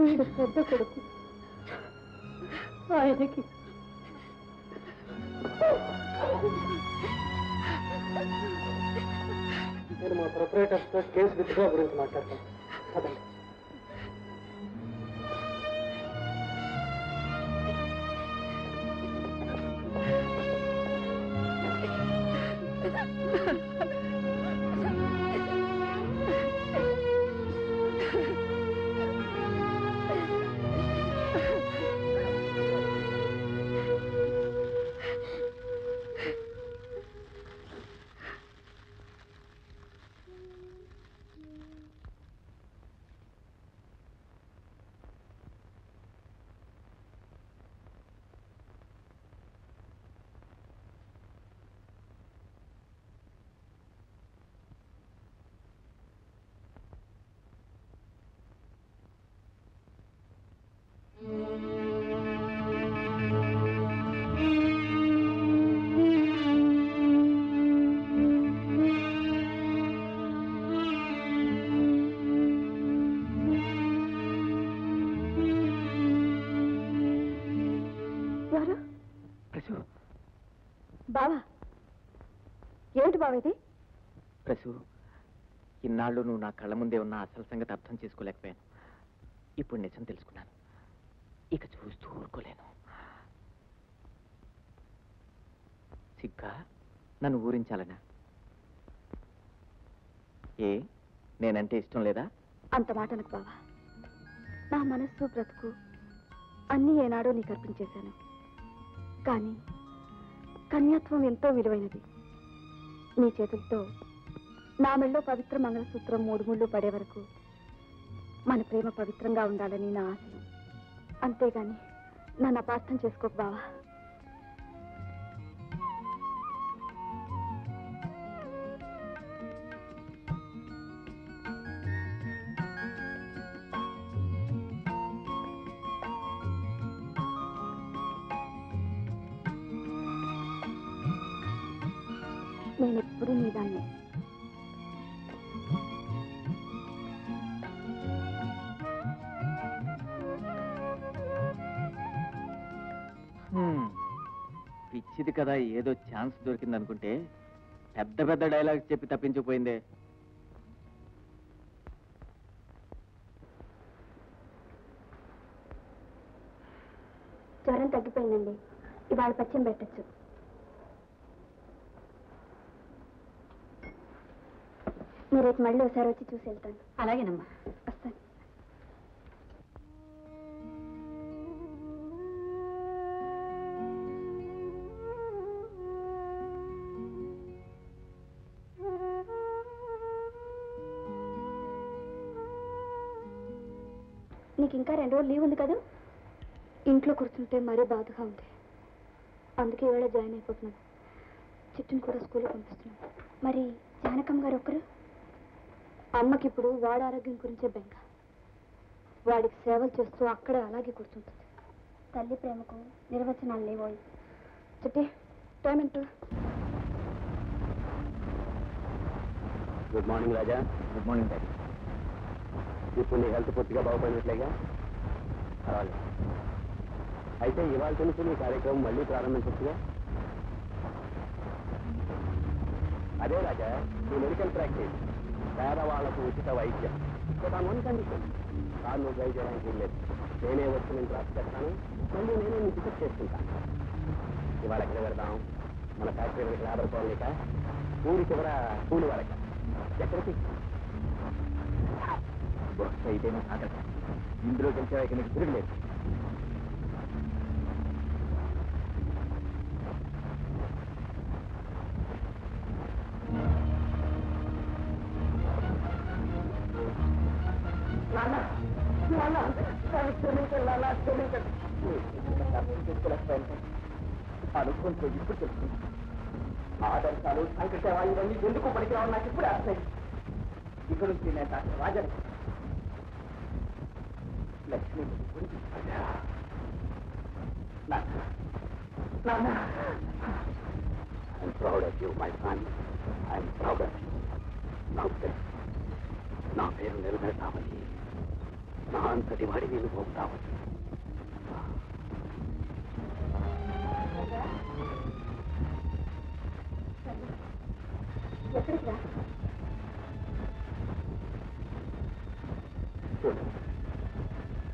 వీడు పెద్ద కొడుకు ఆయనకి నేను మా ప్రొపరేటర్తో కేసు విత్డ్రా గురించి మాట్లాడతాను. అదండి. బావా ఏమిటి బావ ఇది? ప్రసూ, ఇన్నాళ్ళు నువ్వు నా కళ్ళ ముందే ఉన్న అసలు సంగతి అర్థం చేసుకోలేకపోయాను. ఇప్పుడు నిజం తెలుసుకున్నాను. ఇక చూస్తూ ఊరుకోలేను. సిగ్గా నన్ను ఊరించాలనా? ఏ నేనంటే ఇష్టం లేదా? అంత మాటలకు బావా, నా మనసు బ్రతుకు అన్ని ఏనాడో నీకు అర్పించేశాను. కానీ కన్యత్వం ఎంతో విలువైనది. నీ చేతులతో నా మెళ్ళో పవిత్ర మంగళసూత్రం 3 ముళ్ళు పడే వరకు మన ప్రేమ పవిత్రంగా ఉండాలని నా ఆశయం. అంతేగాని నన్ను అపార్థం చేసుకోకు బావా. నేనెప్పుడూ నీదాన్ని. పిచ్చిది కదా, ఏదో ఛాన్స్ దొరికిందనుకుంటే పెద్ద పెద్ద డైలాగ్ చెప్పి తప్పించిపోయిందే. జ్వరం తగ్గిపోయిందండి, ఇవాళ పచ్చం పెట్టచ్చు. మీరు రేపు మళ్ళీ ఒకసారి వచ్చి చూసి వెళ్తాను. అలాగేనమ్మా, వస్తాను. నీకు ఇంకా 2 రోజులు లీవ్ ఉంది కదా. ఇంట్లో కూర్చుంటే మరీ బాధగా ఉంది, అందుకే ఇవాళ జాయిన్ అయిపోతున్నాను. చిట్టుని కూడా స్కూల్లో పంపిస్తున్నాను. మరి జానకమ్మ గారు ఒక్కరు? అమ్మకి ఇప్పుడు వాడి ఆరోగ్యం గురించే బెంగ. వాడికి సేవలు చేస్తూ అక్కడే అలాగే కూర్చుంటుంది. తల్లి ప్రేమకు నిర్వచనాలు లేవో. చిట్టి, టైం ఎంత? Good morning Raja. Good morning daddy. ఇప్పుడు నీ హెల్త్ పూర్తిగా బాగుపడినట్లేగా? పర్వాలేదు. అయితే ఇవాళ నుంచి నీ కార్యక్రమం మళ్ళీ ప్రారంభించవచ్చుగా? అదే రాజా, నీ మెడికల్ ప్రాక్టీస్, పేదవాళ్లకు ఉచిత వైద్యం. దానివల్ల కండిషన్ కార్లు డ్రైవ్ చేయడానికి లేదు. నేనే వచ్చి నేను క్లాస్ పెడతాను, మళ్ళీ నేనే నీ పికప్ చేసుకుంటాను. ఇవాళ ఎక్కడ పెడతాం? మన ఫ్యాక్టరీ వాళ్ళకి ఆదరుకోవాలి. ఊరి చివర కూలి వరక ఎక్కడికి ఇదేమో ఆకలి. ఇందులో తెలిసే ఇక నీకు తిరగలేదు. అనుకుంటే ఇప్పుడు చెప్తుంది. ఆదర్శాలు, సంకటవాళ్ళు ఇవన్నీ ఎందుకు పనికిరావు నాకు ఇప్పుడు అర్థం. ఇక్కడ నుంచి నేను డాక్టర్ రాజాని లక్ష్మి గురించి. I'm proud of you, my son. I'm proud of you. Now this, నా పేరు నిలబెడతామని, నా అంతటి వాడి నేను పోతామని. ఎక్కడికి రా?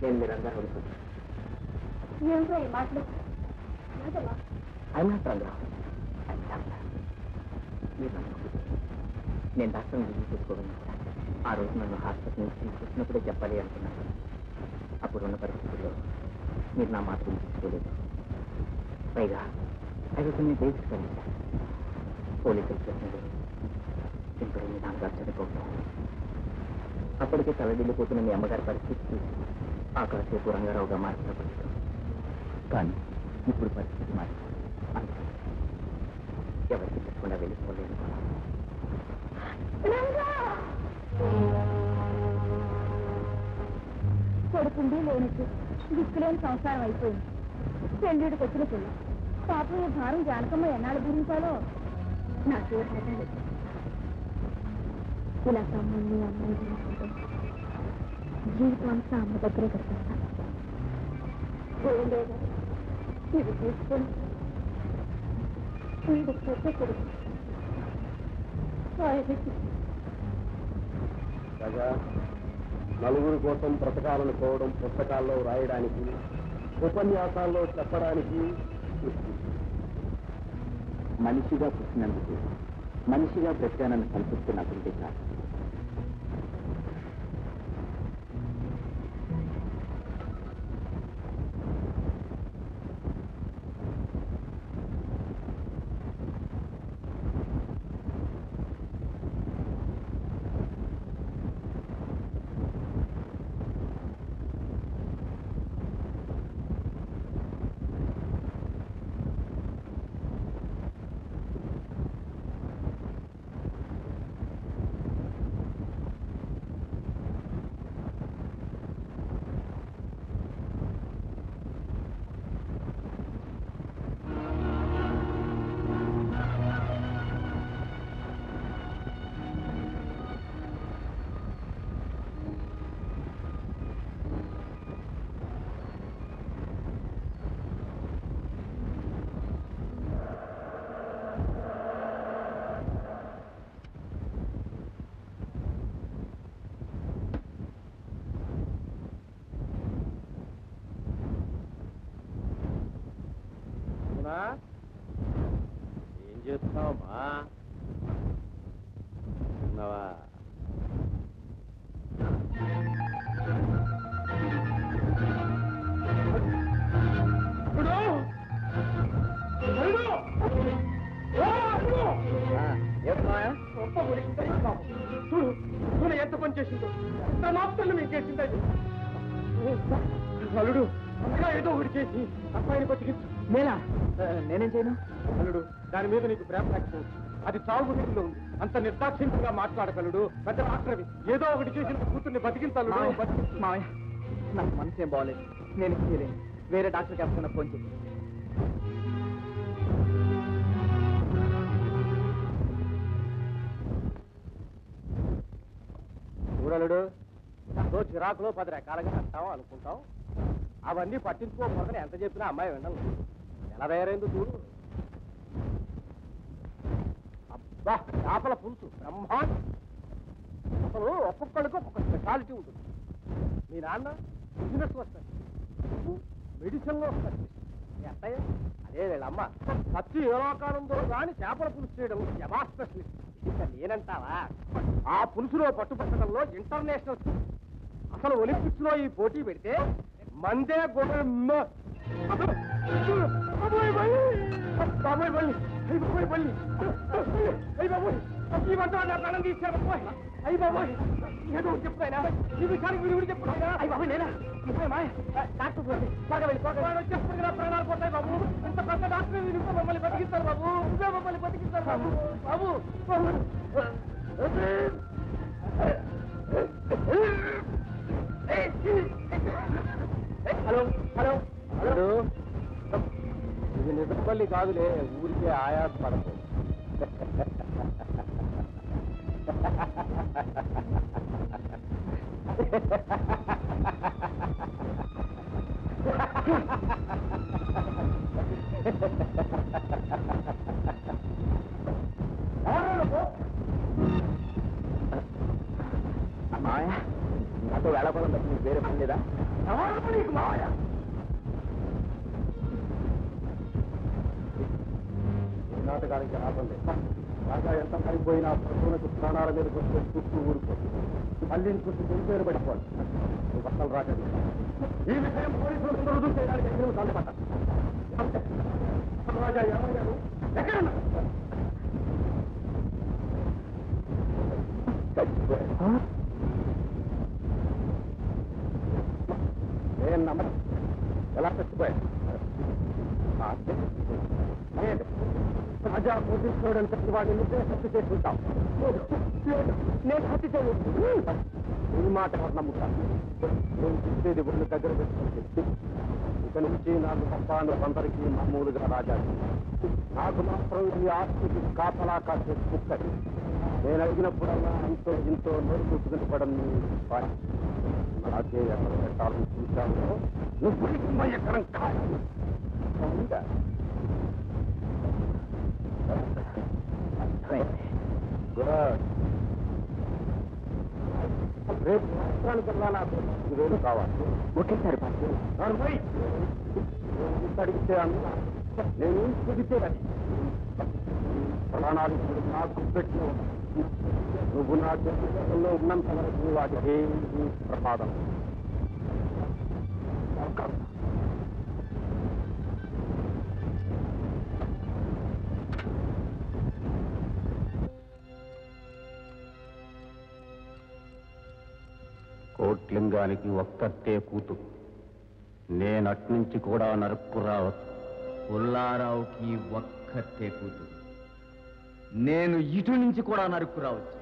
నేను మీరందరూ అనుకుంటున్నాను. మాట్లాడమ్మా. అయినా నేను డాక్టర్ని రిజీ చేసుకోగలను. ఆ రోజు నన్ను హాస్పిటల్ నుంచి చూసినప్పుడే చెప్పాలి అనుకున్నాను. అప్పుడు ఉన్న పరిస్థితుల్లో మీరు నా మాట తీసుకోలేదు. పైగా అవి కొన్ని తెలుసుకోండి. పోలీసులు చెప్పినది ఇప్పుడు మీ నాన్నగారు చనిపోతాం. అప్పటికే తలదిల్లిపోతున్న మీ అమ్మగారి పరిస్థితి ఆకాశపు రంగారావుగా మార్చినప్పుడు. కానీ ఇప్పుడు పరిస్థితి మారి అంతే, ఎవరికి చెప్పకుండా వెళ్ళిపోలేదు. కొడుకుండి లేనట్టు దిక్కులేని సంసారం అయిపోయింది. పెళ్ళిడికి వచ్చిన పిల్ల పాపం ఈ భారం జానకమ్మ ఎన్నాళ్ళు భరించాలో నా చూడలేదు. ఇలా తమ్ముడిని అమ్మాయి జీవితాంతా అమ్మ దగ్గరే కట్టిస్తాను. ఇది తీసుకుని వీడు పెట్టకూడదు. నలుగురి కోసం బ్రతకాలను కోవడం పుస్తకాల్లో రాయడానికి, ఉపన్యాసాల్లో చెప్పడానికి, మనిషిగా పుట్టినందుకు మనిషిగా బ్రతికానని సంతృప్తి నాకుంటే చాలు. అది చావు గుడిలో ఉంది. అంత నిర్దాక్షిణ్యంగా మాట్లాడగలడు పెద్ద రాష్ట్రవి. ఏదో ఒకటి చేసిన కూతుర్ని బతికించాలి. మామయ్య, నాకు మనసేం బాగోలేదు. నేను చేయలేను. వేరే డాక్టర్ చెప్తున్నా ఫోన్ చేసి. చూడలుడు, రోజు చిరాకులో 10 రకాలుగా అంటాం అనుకుంటాం. అవన్నీ పట్టించుకోకూడదని ఎంత చెప్పినా అమ్మాయి వినడం ఎలా తయారైందో చూడు. చేపల పులుసు బ్రహ్మాండ. అసలు ఒక్కొక్కడికి ఒక్కొక్క స్పెషాలిటీ ఉంటుంది. మీ నాన్న బిజినెస్ వస్తాడు, మెడిసిన్లో వస్తాడు. అత్తయ్య అదే వీళ్ళమ్మ ఖర్చు ఏ లోకాలంతో కానీ చేపల పులుసు చేయడం యవా స్పెషలిస్ట్. ఇంకా నేనంటావా? ఆ పులుసులో పట్టుపట్టడంలో ఇంటర్నేషనల్. అసలు ఒలింపిక్స్లో ఈ పోటీ పెడితే మందే గొడవ. హలో హలో హలో, ఇది నిజపల్లి కాదులే, ఊరికే ఆయాస పడదు. మాయ, నాతో వెళ్ళకూడదు. నీకు వేరే పని లేదా? నీకు మాయ నాటకానికి ఆపం లేదు. రాజా ఎంత కలిగిపోయినా పశువులకు ప్రాణాల మీద కొంచెం చుట్టూ ఊరుకోవచ్చు. మళ్ళీ కొంచెం తెలిపేరు పడిపోవాలి. అసలు రాకండి. ఈ విషయం పోలీసులు రుజువు చేయడానికి ఎక్కడ కలపట. రాజా ఎవరు ఎక్కడ ఏం నమ్మ ఎలా చచ్చిపోయా? రాజా పోషించుకోవడం ప్రతి వాడిని హత్య చేసుకుంటాం. నేను హత్య చేయలేదు. ఈ మాట ఎవరు నమ్ముతాను? నేను చెప్పేది ఒళ్ళు దగ్గర పెట్టుకుంటే ఇక నుంచి నాకు తప్పాను అందరికీ మామూలుగా రాజా. నాకు మాత్రం ఈ ఆస్తికి కాపలా కాసే కుక్కది. నేను అడిగినప్పుడల్లా ఎంతో ఇంతో నోరు చూసుకుంటుకోవడం రాజే ఎక్కడ పెట్టాలని చూశాను. నువ్వు ఎక్కడం కాదు. రేపు రాష్ట్రానికల్లా నాకు ఇదేమి కావాలి. ఒకేసారి అడిగితే అన్న నేను కుదితే అది ప్రాణాలు నాకు పెట్టిన. నువ్వు నా చేతుల్లో ఉన్నంత వరకు వాటికి ప్రమాదం. కోట్లింగానికి ఒక్కతే కూతురు. నేను అట్నుంచి కూడా నరుక్కు రావచ్చు. పుల్లారావుకి ఒక్కతే కూతురు. నేను ఇటు నుంచి కూడా నరుక్కు రావచ్చు.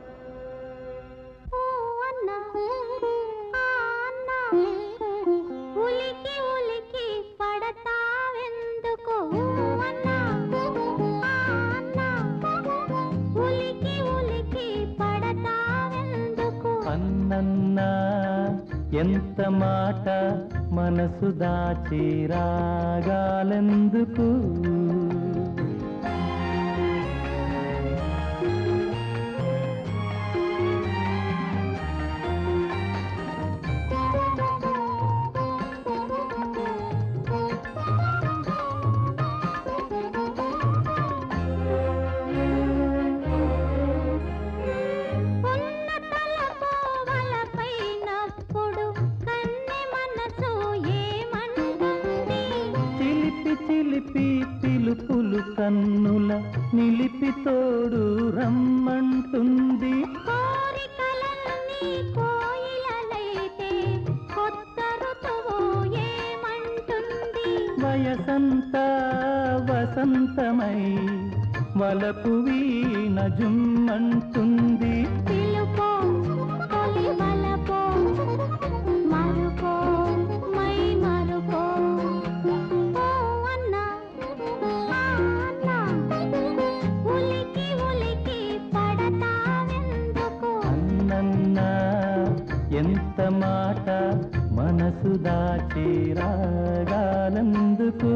అన్నన్నా ఎంత మాట, మనసు దాచి రాగాలెందుకు? వసంతమై వలపు వీణ జుమ్మంటుంది ఎంత మాట మనసు దాచి రాగాలందుకు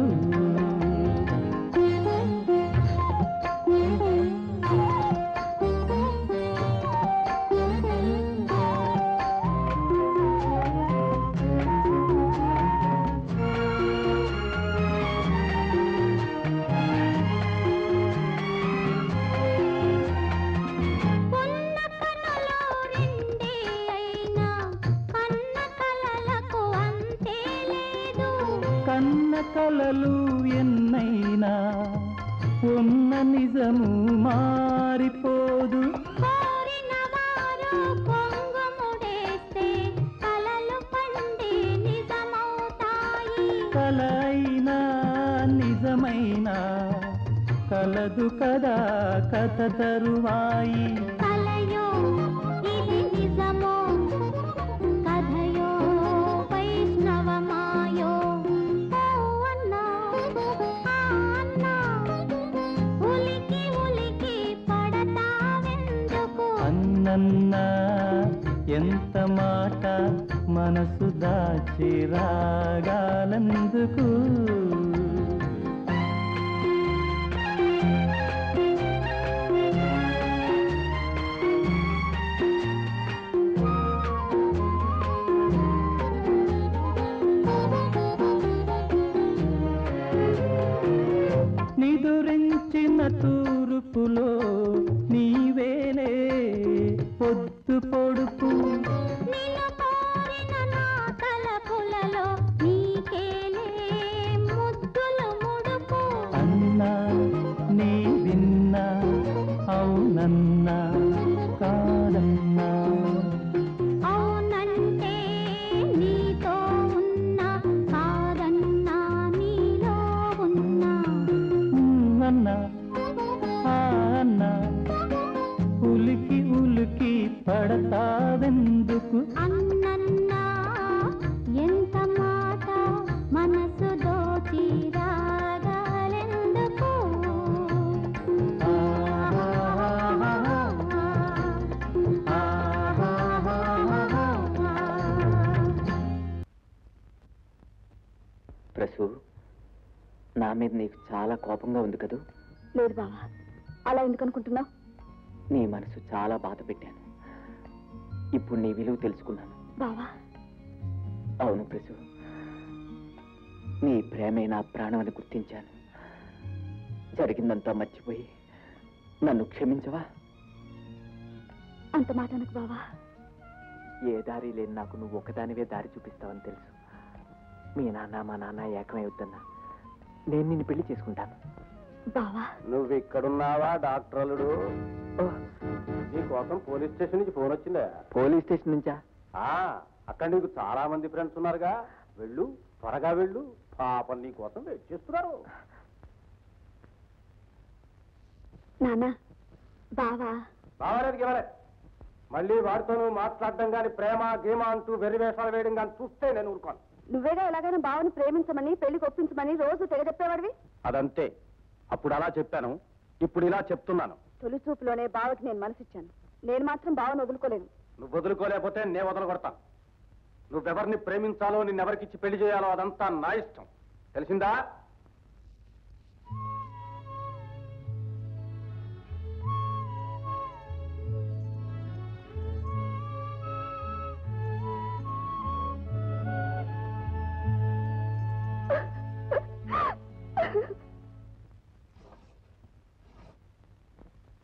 కన్న కలలు ఎన్నైనా ఉన్న నిజము మారిపోదు కలైనా నిజమైనా కలదు కదా కథ తరువాయి అన్నా ఎంత మాట మనసు దాచి రాగాలందుకు నిదురించిన తూర్పులో నీవేలే పొద్దు పొడుపు నిలపోరిన నా తలపులలో నీకేలే ముద్దుల ముడుపు అన్నా నీ విన్నా అవునన్నా కాదన్నా అవునంటే నీతో ఉన్నా కాదన్నా నీలో ఉన్నా అన్నా అన్నా ఉలికి ఉలికి పడతావెందుకు అన్నన్నా ఎంత మాట మనసు దోచి రాగాలెందుకు ప్రసూ, నా మీద నీకు చాలా కోపంగా ఉంది కదూ? లేదు బావా, అలా ఎందుకనుకుంటున్నావు? నీ మనసు చాలా బాధ పెట్టాను. ఇప్పుడు నీ విలువ తెలుసుకున్నాను బావా. అవును ప్రసూ, నీ ప్రేమే నా ప్రాణం అని గుర్తించాను. జరిగిందంతా మర్చిపోయి నన్ను క్షమించవా? అంత మాట నాకు బావా. ఏ దారి లేని నాకు నువ్వు ఒకదానివే దారి చూపిస్తావని తెలుసు. మీ నాన్న మా నాన్న ఏకమై వద్దన్నా నేను నిన్ను పెళ్లి చేసుకుంటాను బావా. నువ్వు ఇక్కడున్నావా డాక్టర్ అల్లుడు? నీకోసం పోలీస్ స్టేషన్ నుంచి ఫోన్ వచ్చిందా? పోలీస్ స్టేషన్ నుంచా? అక్కడ నీకు చాలా మంది ఫ్రెండ్స్ ఉన్నారుగా, వెళ్ళు, త్వరగా వెళ్ళు. పాపం నీ కోసం వెయిట్ చేస్తున్నారు. నానా, బావా బావలేదు. మళ్ళీ వాడితోనూ మాట్లాడడం కానీ, ప్రేమ గేమ అంటూ వెర్రివేషాలు వేయడం కానీ చూస్తే నేను ఊరుకోను. నువ్వేగా ఎలాగైనా బావని ప్రేమించమని, పెళ్లికి ఒప్పించమని రోజు తెగజెప్పేవాడివి. అదంతే, అప్పుడు అలా చెప్పాను, ఇప్పుడు ఇలా చెప్తున్నాను. తొలి చూపులోనే బావకి నేను మనసిచ్చాను. నేను మాత్రం బావను వదులుకోలేను. నువ్వు వదులుకోలేకపోతే నేను వదలగొడతాను. నువ్వెవరిని ప్రేమించాలో, నిన్నెవరికిచ్చి పెళ్లి చేయాలో అదంతా నా ఇష్టం, తెలిసిందా?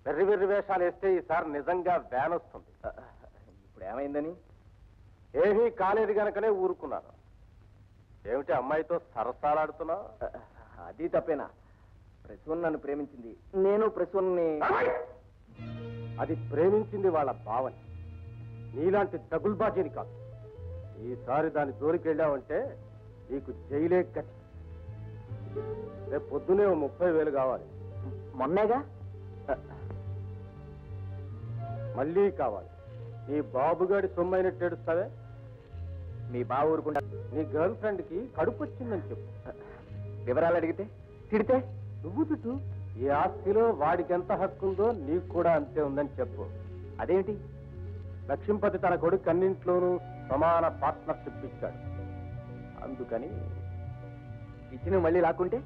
వెర్రి వెర్రి వేషాలు వేస్తే ఈసారి నిజంగా వ్యాన్ వస్తుంది. ఇప్పుడు ఏమైందని? ఏమీ కాలేదు కనుకనే ఊరుకున్నాను. ఏమిటి అమ్మాయితో సరసాలాడుతున్నా? అది తప్పేనా? ప్రసూన్ నన్ను ప్రేమించింది, నేను ప్రసూన్ని. అది ప్రేమించింది వాళ్ళ భావన, నీలాంటి డగుల్బాజీని కాదు. ఈసారి దాని జోలికి వెళ్ళావంటే నీకు జైలే కట్టి. రేపు పొద్దునే 30,000 కావాలి. మొన్నేగా మళ్ళీ కావాలి. ఈ బాబుగాడి సొమ్మైనట్టు ఏడుస్తావే. మీ బావ ఊరుకుంటా. నీ గర్ల్ ఫ్రెండ్కి కడుపు వచ్చిందని చెప్పు. వివరాలు అడిగితే తిడితే నువ్వు తిట్టు. ఈ ఆస్తిలో వాడికి ఎంత హక్కు ఉందో నీకు కూడా అంతే ఉందని చెప్పు. అదేంటి, లక్ష్మీపతి తన కొడుకు అన్నింట్లోనూ సమాన పార్ట్నర్షిప్ ఇచ్చాడు. అందుకని ఇచ్చిన మళ్ళీ లాక్కుంటే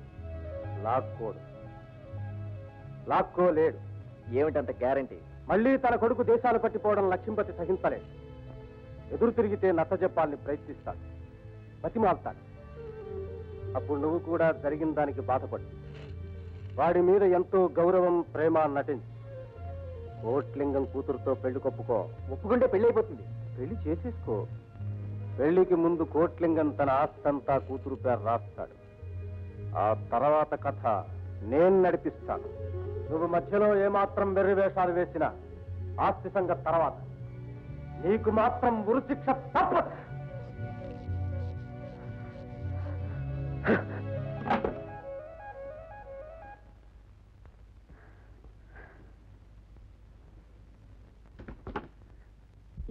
లాక్కోడు, లాక్కోలేడు. ఏమిటంత గ్యారంటీ? మళ్ళీ తన కొడుకు దేశాలు పట్టిపోవడం లక్ష్మీపతి సహించలేడు. ఎదురు తిరిగితే నచ్చ చెప్పాలని ప్రయత్నిస్తాడు, బతిమాలుతాడు. అప్పుడు నువ్వు కూడా జరిగిన దానికి బాధపడు. వాడి మీద ఎంతో గౌరవం, ప్రేమ నటించి కోట్లింగం కూతురుతో పెళ్లి కొప్పుకో. ఒప్పుకుంటే పెళ్లి అయిపోతుంది. పెళ్లి చేసేసుకో. పెళ్లికి ముందు కోట్లింగం తన ఆస్తంతా కూతురు పేరు రాస్తాడు. ఆ తర్వాత కథ నేను నడిపిస్తాను. నువ్వు మధ్యలో ఏమాత్రం వెర్రివేషాలు వేసినా ఆస్తి సంగతి తర్వాత. నీకు మాత్రం ఉరిశిక్ష తప్పదు.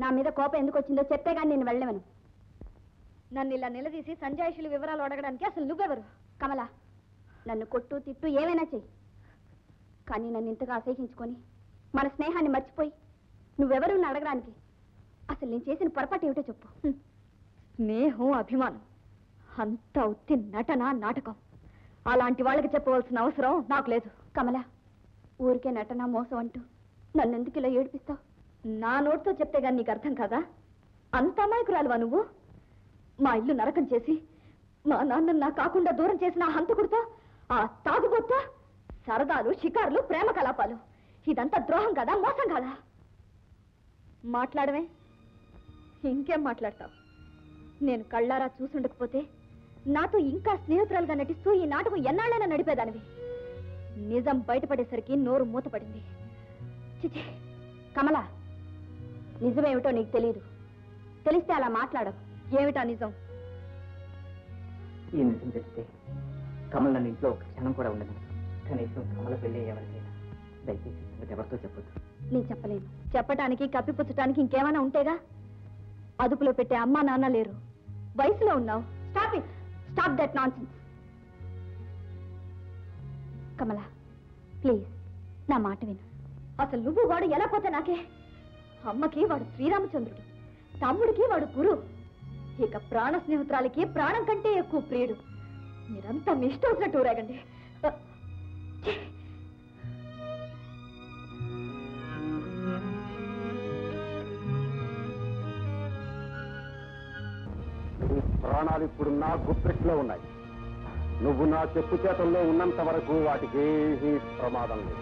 నా మీద కోపం ఎందుకు వచ్చిందో చెప్తే కానీ నేను వెళ్ళలేను. నన్ను ఇలా నిలదీసి సంజాయిషులు వివరాలు అడగడానికి అసలు నువ్వెవరు? కమలా, నన్ను కొట్టు తిట్టు ఏమైనా చెయ్యి, కానీ నన్ను ఇంతగా అసహించుకొని మన స్నేహాన్ని మర్చిపోయి నువ్వెవరు అడగడానికి అసలు నేను చేసిన పొరపాటు ఏమిటో చెప్పు. స్నేహం, అభిమానం అంతా ఉత్తి నటన, నాటకం. అలాంటి వాళ్ళకి చెప్పవలసిన అవసరం నాకు లేదు. కమలా, ఊరికే నటన మోసం అంటూ నన్ను ఎందుకు ఇలా ఏడిపిస్తావు? నా నోటితో చెప్తే కానీ నీకు అర్థం కాదా? అంత అమాయకురాలువా నువ్వు? మా ఇల్లు నరకం చేసి మా నాన్న నా కాకుండా దూరం చేసిన ఆ హంతకుడితో, ఆ తాగుబోతా, సరదాలు, షికారులు, ప్రేమ కలాపాలు, ఇదంతా ద్రోహం కాదా, మోసం కాదా? మాట్లాడమే, ఇంకేం మాట్లాడతావు? నేను కళ్ళారా చూసుండకపోతే నాతో ఇంకా స్నేహితురాలుగా నటిస్తూ ఈ నాటకం ఎన్నాళ్ళైనా నడిపేదానివి. నిజం బయటపడేసరికి నోరు మూతపడింది. చిచి కమలా, నిజమేమిటో నీకు తెలియదు. తెలిస్తే అలా మాట్లాడవు. ఏమిటా నిజం? ఈ నిజం తెలిస్తే కమల నన్ను ఇంట్లో ఒక క్షణం కూడా ఉండదు. కనీసం కమల పెళ్ళి ఎవరికైనా. దయచేసి ఎవరితో చెప్పొద్దు. నేను చెప్పలేను. చెప్పటానికి కప్పిపుచ్చటానికి ఇంకేమైనా ఉంటేగా. అదుపులో పెట్టే అమ్మా నాన్న లేరు. వయసులో ఉన్నావు. Stop it. Stop that nonsense. Kamala, please నా మాట విను. అసలు నువ్వు వాడు ఎలా పోతే నాకే? అమ్మకి వాడు శ్రీరామచంద్రుడు, తమ్ముడికి వాడు గురు, ఇక ప్రాణ స్నేహితురాలకి ప్రాణం కంటే ఎక్కువ ప్రియుడు. మీరంతా మీ ఇష్టం వచ్చినట్టు ఊరేగండి. నీ ప్రాణాలు ఇప్పుడు నా గుప్పెట్లో ఉన్నాయి. నువ్వు నా చెప్పు చేతల్లో ఉన్నంత వరకు వాటికి ఏమీ ప్రమాదం లేదు.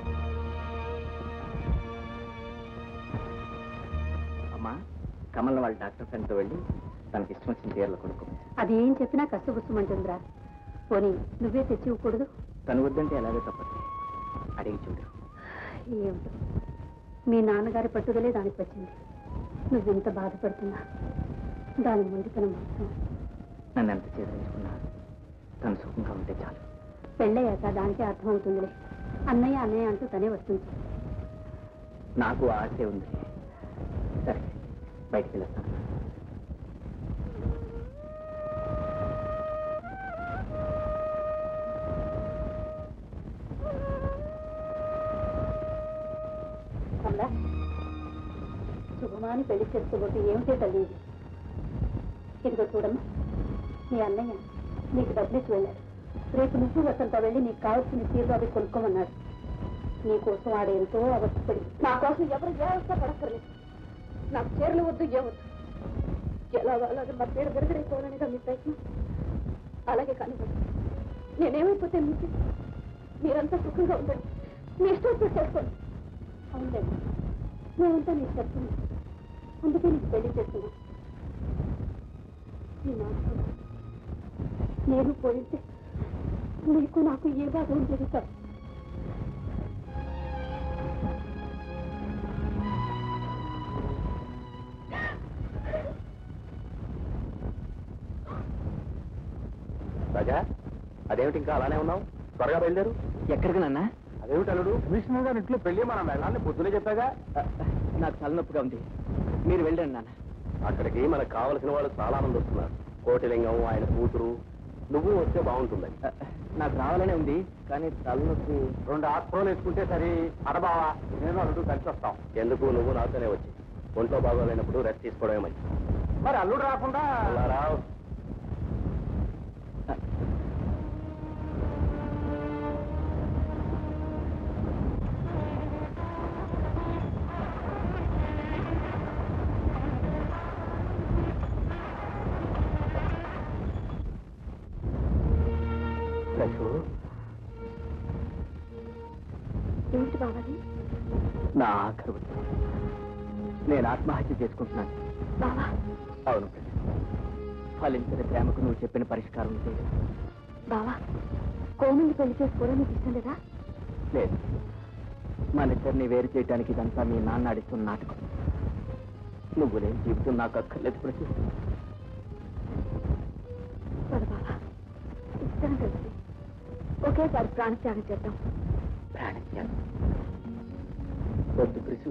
కమల వాళ్ళ డాక్టర్ ఫ్రెండ్తో వెళ్ళి తనకి ఇష్టం వచ్చిన చీరలు కొనుక్కో. అది ఏం చెప్పినా కష్టపుష్టమంటుందిరా. పోనీ నువ్వే తెచ్చి ఇవ్వకూడదు? తను వద్దంటే అలాగే తప్పదు. అడిగి చూడు. ఏమిటో మీ నాన్నగారి పట్టుదలే దానికి వచ్చింది. నువ్వు ఇంత బాధపడుతున్నా దాని ముందుతన మాత్రం నన్ను ఎంత చేదరించుకున్నా తను సుఖంగా ఉంటే చాలు. పెళ్ళయ్యాక దానికే అర్థమవుతుందిలే. అన్నయ్య అన్నయ్య అంటూ తనే వస్తుంది. నాకు ఆశే ఉంది. సరే, బయటికి వెళ్తాను. శుభమాని పెళ్లి చేసుకోబోతే ఏమిటే తల్లి? ఇదిగో చూడమ్మా, మీ అన్నయ్య నీకు డబ్బులిచ్చి వెళ్ళాడు. రేపు నువ్వు వసంత వెళ్ళి నీకు కావాల్సిన తీర్వాది కొనుక్కోమన్నాడు. నీకోసం ఆడేంతో అవస్థపడి నా కోసం ఎవరు ఏ అవస్థ పడక్కర్లేదు. నాకు చీరలు వద్దు, ఏమొద్దు. ఎలా అలాగే మా పేరు విరగడైపోవాలనేదా మీ ప్రయత్నం? అలాగే కానివ్వండి. నేనేమైపోతే మీకు? మీరంతా సుఖంగా ఉండండి. మీ ఇష్టం చేసుకోండి. అవునండి, మేమంతా నీకు చెప్తున్నాను. అందుకే నీకు పెళ్లి చేస్తున్నాను. నేను పోయితే నీకు నాకు ఏ బాధలు జరుగుతాను. అదేంటి ఇంకా అలానే ఉన్నావు? త్వరగా బయలుదేరు. ఎక్కడికి నాన్న? అదేమిటి అల్లుడు, కమిషనర్ గారి ఇంట్లో పెళ్ళి మనం వెళ్ళాలని పొద్దునే చెప్పాగా. నాకు తలనొప్పిగా ఉంది, మీరు వెళ్ళండి నాన్న. అక్కడికి మనకు కావలసిన వాళ్ళు చాలా మంది వస్తున్నారు. కోటిలింగం, ఆయన కూతురు, నువ్వు వస్తే బాగుంటుందని. నాకు రావాలనే ఉంది కానీ తలనొప్పి. రెండు ఆత్మలు వేసుకుంటే సరే అడబావా, నేను అల్లుడు కలిసి వస్తాం. ఎందుకు, నువ్వు నాతోనే వచ్చి ఒంట్లో బాగోలేనప్పుడు రెస్ట్ తీసుకోవడమే మంచిది. మరి అల్లుడు రాకుండా రావు. నా ఆఖరు నేను ఆత్మహత్య చేసుకుంటున్నాను. అవును, ఫలించిన ప్రేమకు నువ్వు చెప్పిన పరిష్కారం లేదు. బావా, కోమల్ని పెళ్లి చేసుకోవడం నీకు ఇష్టం లేదా? లేదు, మన ఇద్దరిని వేరు చేయడానికి ఇదంతా మీ నాన్న ఆడిస్తున్న నాటకం. నువ్వు లేని జీవితం నాకు అక్కర్లేదు. ప్రతి ఇష్టం కలిసి ఒకేసారి ప్రాణత్యాగం చేద్దాం. ప్రాణత్యాగం వద్దు కృషి,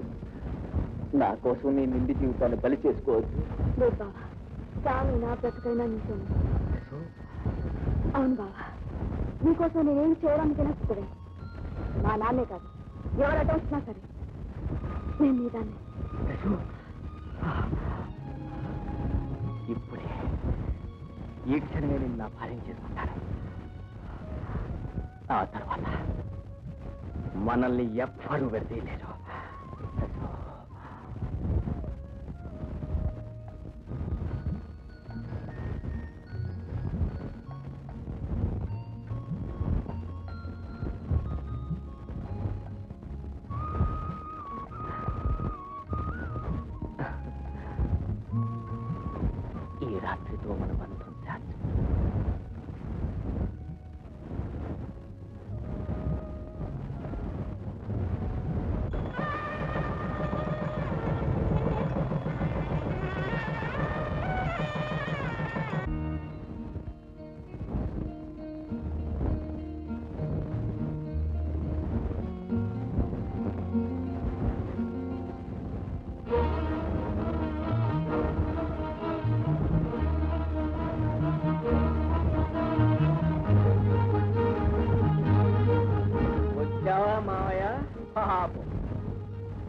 నా కోసం నీ నిండి జీవితాన్ని బలి చేసుకోవచ్చు. లేదు బావా, చాలు నా బ్రతకైనా నీతో. అవును బావా, నీకోసం నేనేం చేయడానికైనా సిద్ధమే. మా నాన్నే కాదు, ఎవరు అడ్డ వచ్చినా సరే నేను నీ దాన్ని. ఇప్పుడే ఈ క్షణమే నేను నా భార్యం చేసుకుంటాను. ఆ తర్వాత మనల్ని ఎవ్వరూ విడదీయలేరు. ఈ రాత్రితో మన బంధం శాశ్వతం.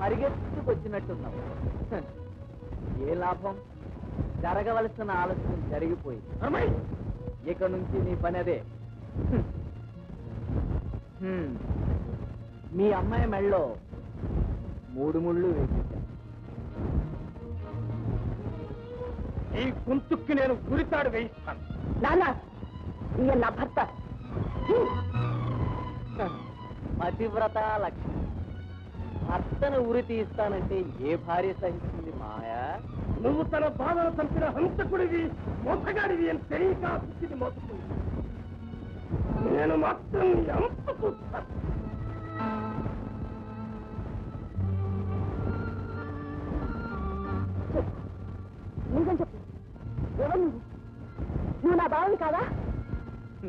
పరిగెత్తుకొచ్చినట్టున్నాం, ఏ లాభం? జరగవలసిన ఆలస్యం జరిగిపోయింది. ఇక నుంచి నీ పని అదే. మీ అమ్మాయి మెళ్ళో 3 ముళ్ళు వేసింది. ఈ కుంతుక్కి నేను గురితాడు వేయిస్తాను. నాన్న, ఈయన నా భర్త, పతివ్రత లక్ష్మి. భర్తను ఉరి తీస్తానంటే ఏ భార్య సహిస్తుంది మాయా? నువ్వు తన బాధను చంపిన హంతకుడివి, మోసగాడివి అని తెలియక స్థితిని మోసుకుంది. నేను మాత్రం నిజం చెప్పు. నువ్వు నా బావని కాదా?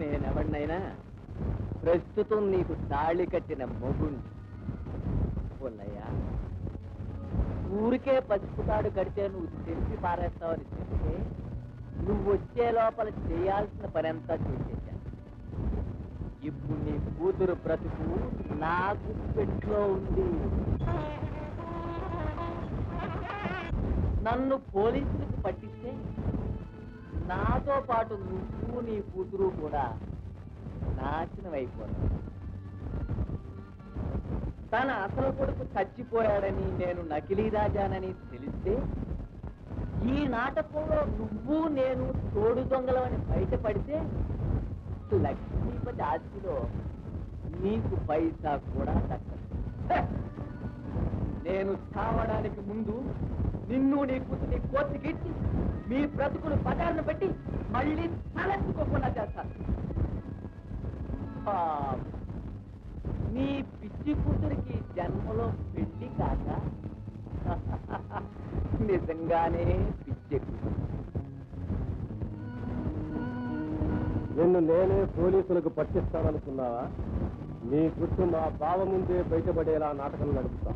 నేనెవడినైనా ప్రస్తుతం నీకు తాళి కట్టిన మొగుని. ఊరికే పసుపుతాడు కడితే నువ్వు తెలిసి పారేస్తావని చెప్తే, నువ్వు వచ్చే లోపల చేయాల్సిన పని అంతా చేసేసా. ఇప్పుడు నీ కూతురు బ్రతుకు నాకు పెట్టులో ఉంది. నన్ను పోలీసులకు పట్టిస్తే నాతో పాటు నువ్వు, నీ కూతురు కూడా నాశనం అయిపోతావు. తన అసలు కొడుకు చచ్చిపోయాడని, నేను నకిలీ రాజానని తెలిస్తే, ఈ నాటకంలో నువ్వు నేను తోడు దొంగలమని బయటపడితే, లక్ష్మీపతి ఆస్తిలో నీకు పైసా కూడా దక్కదు. నేను చావడానికి ముందు నిన్ను, నీ కూతుని కోర్టుకెట్టి మీ బ్రతుకును పదారణ పెట్టి మళ్ళీ తలెత్తుకోకుండా చేస్తాను. మీ పిచ్చి కూతురికి జన్మలో పెళ్లి కాక నిజంగానే పిచ్చి కూతురు. నిన్ను నేనే పోలీసులకు పట్టిస్తాననుకున్నావా? నీ గుట్టు మా బావ ముందే బయటపడేలా నాటకం నడుపుతా.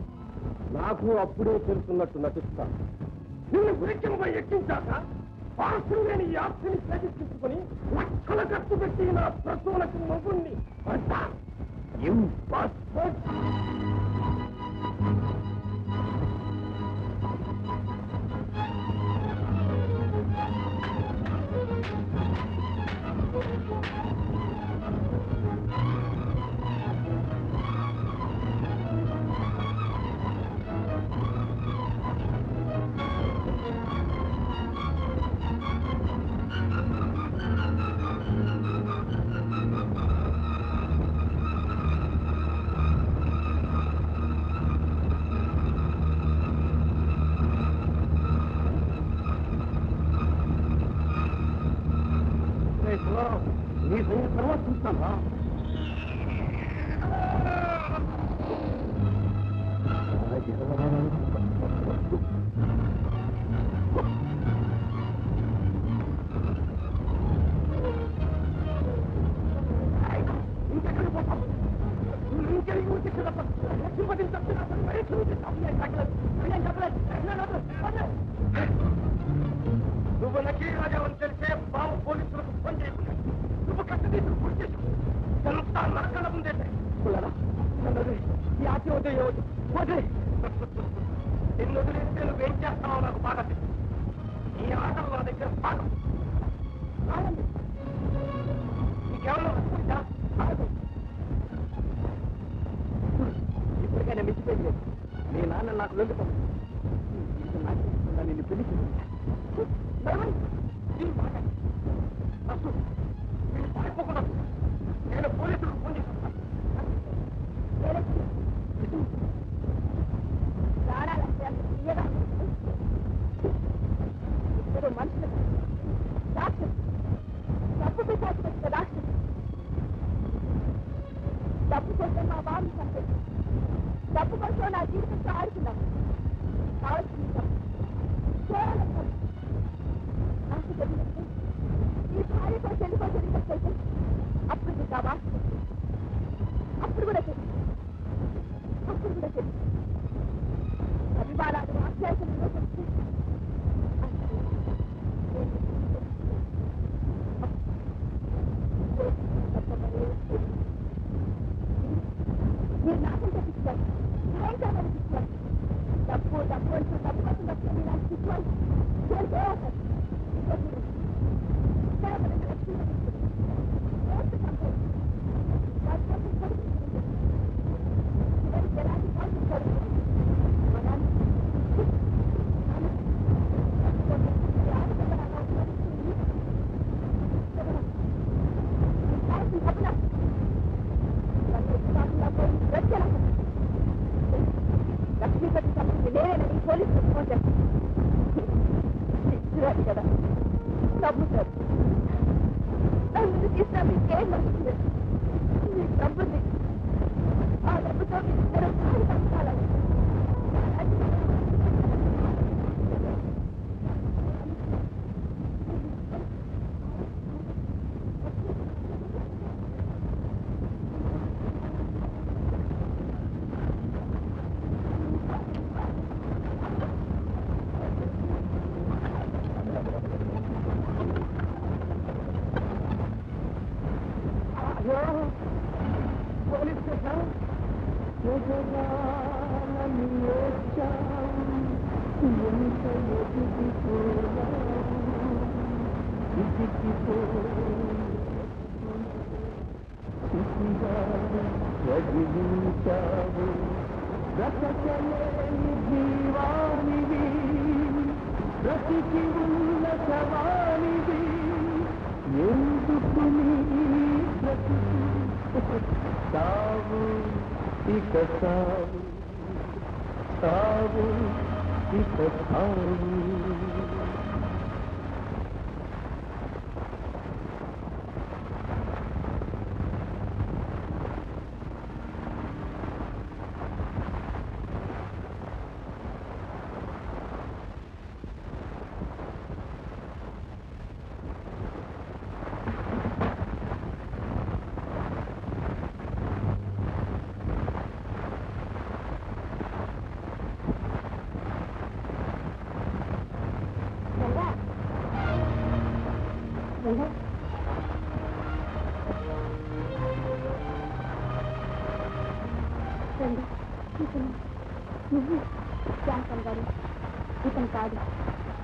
నాకు అప్పుడే తెలుసున్నట్టు నటిస్తా. నిన్ను గురికంపై ఎక్కించాక పార్శ్వలేని యాత్రని ప్రతిష్ఠించుకుని లక్షల ఖర్చు పెట్టి నా ప్రసూలకు మగుణ్ణి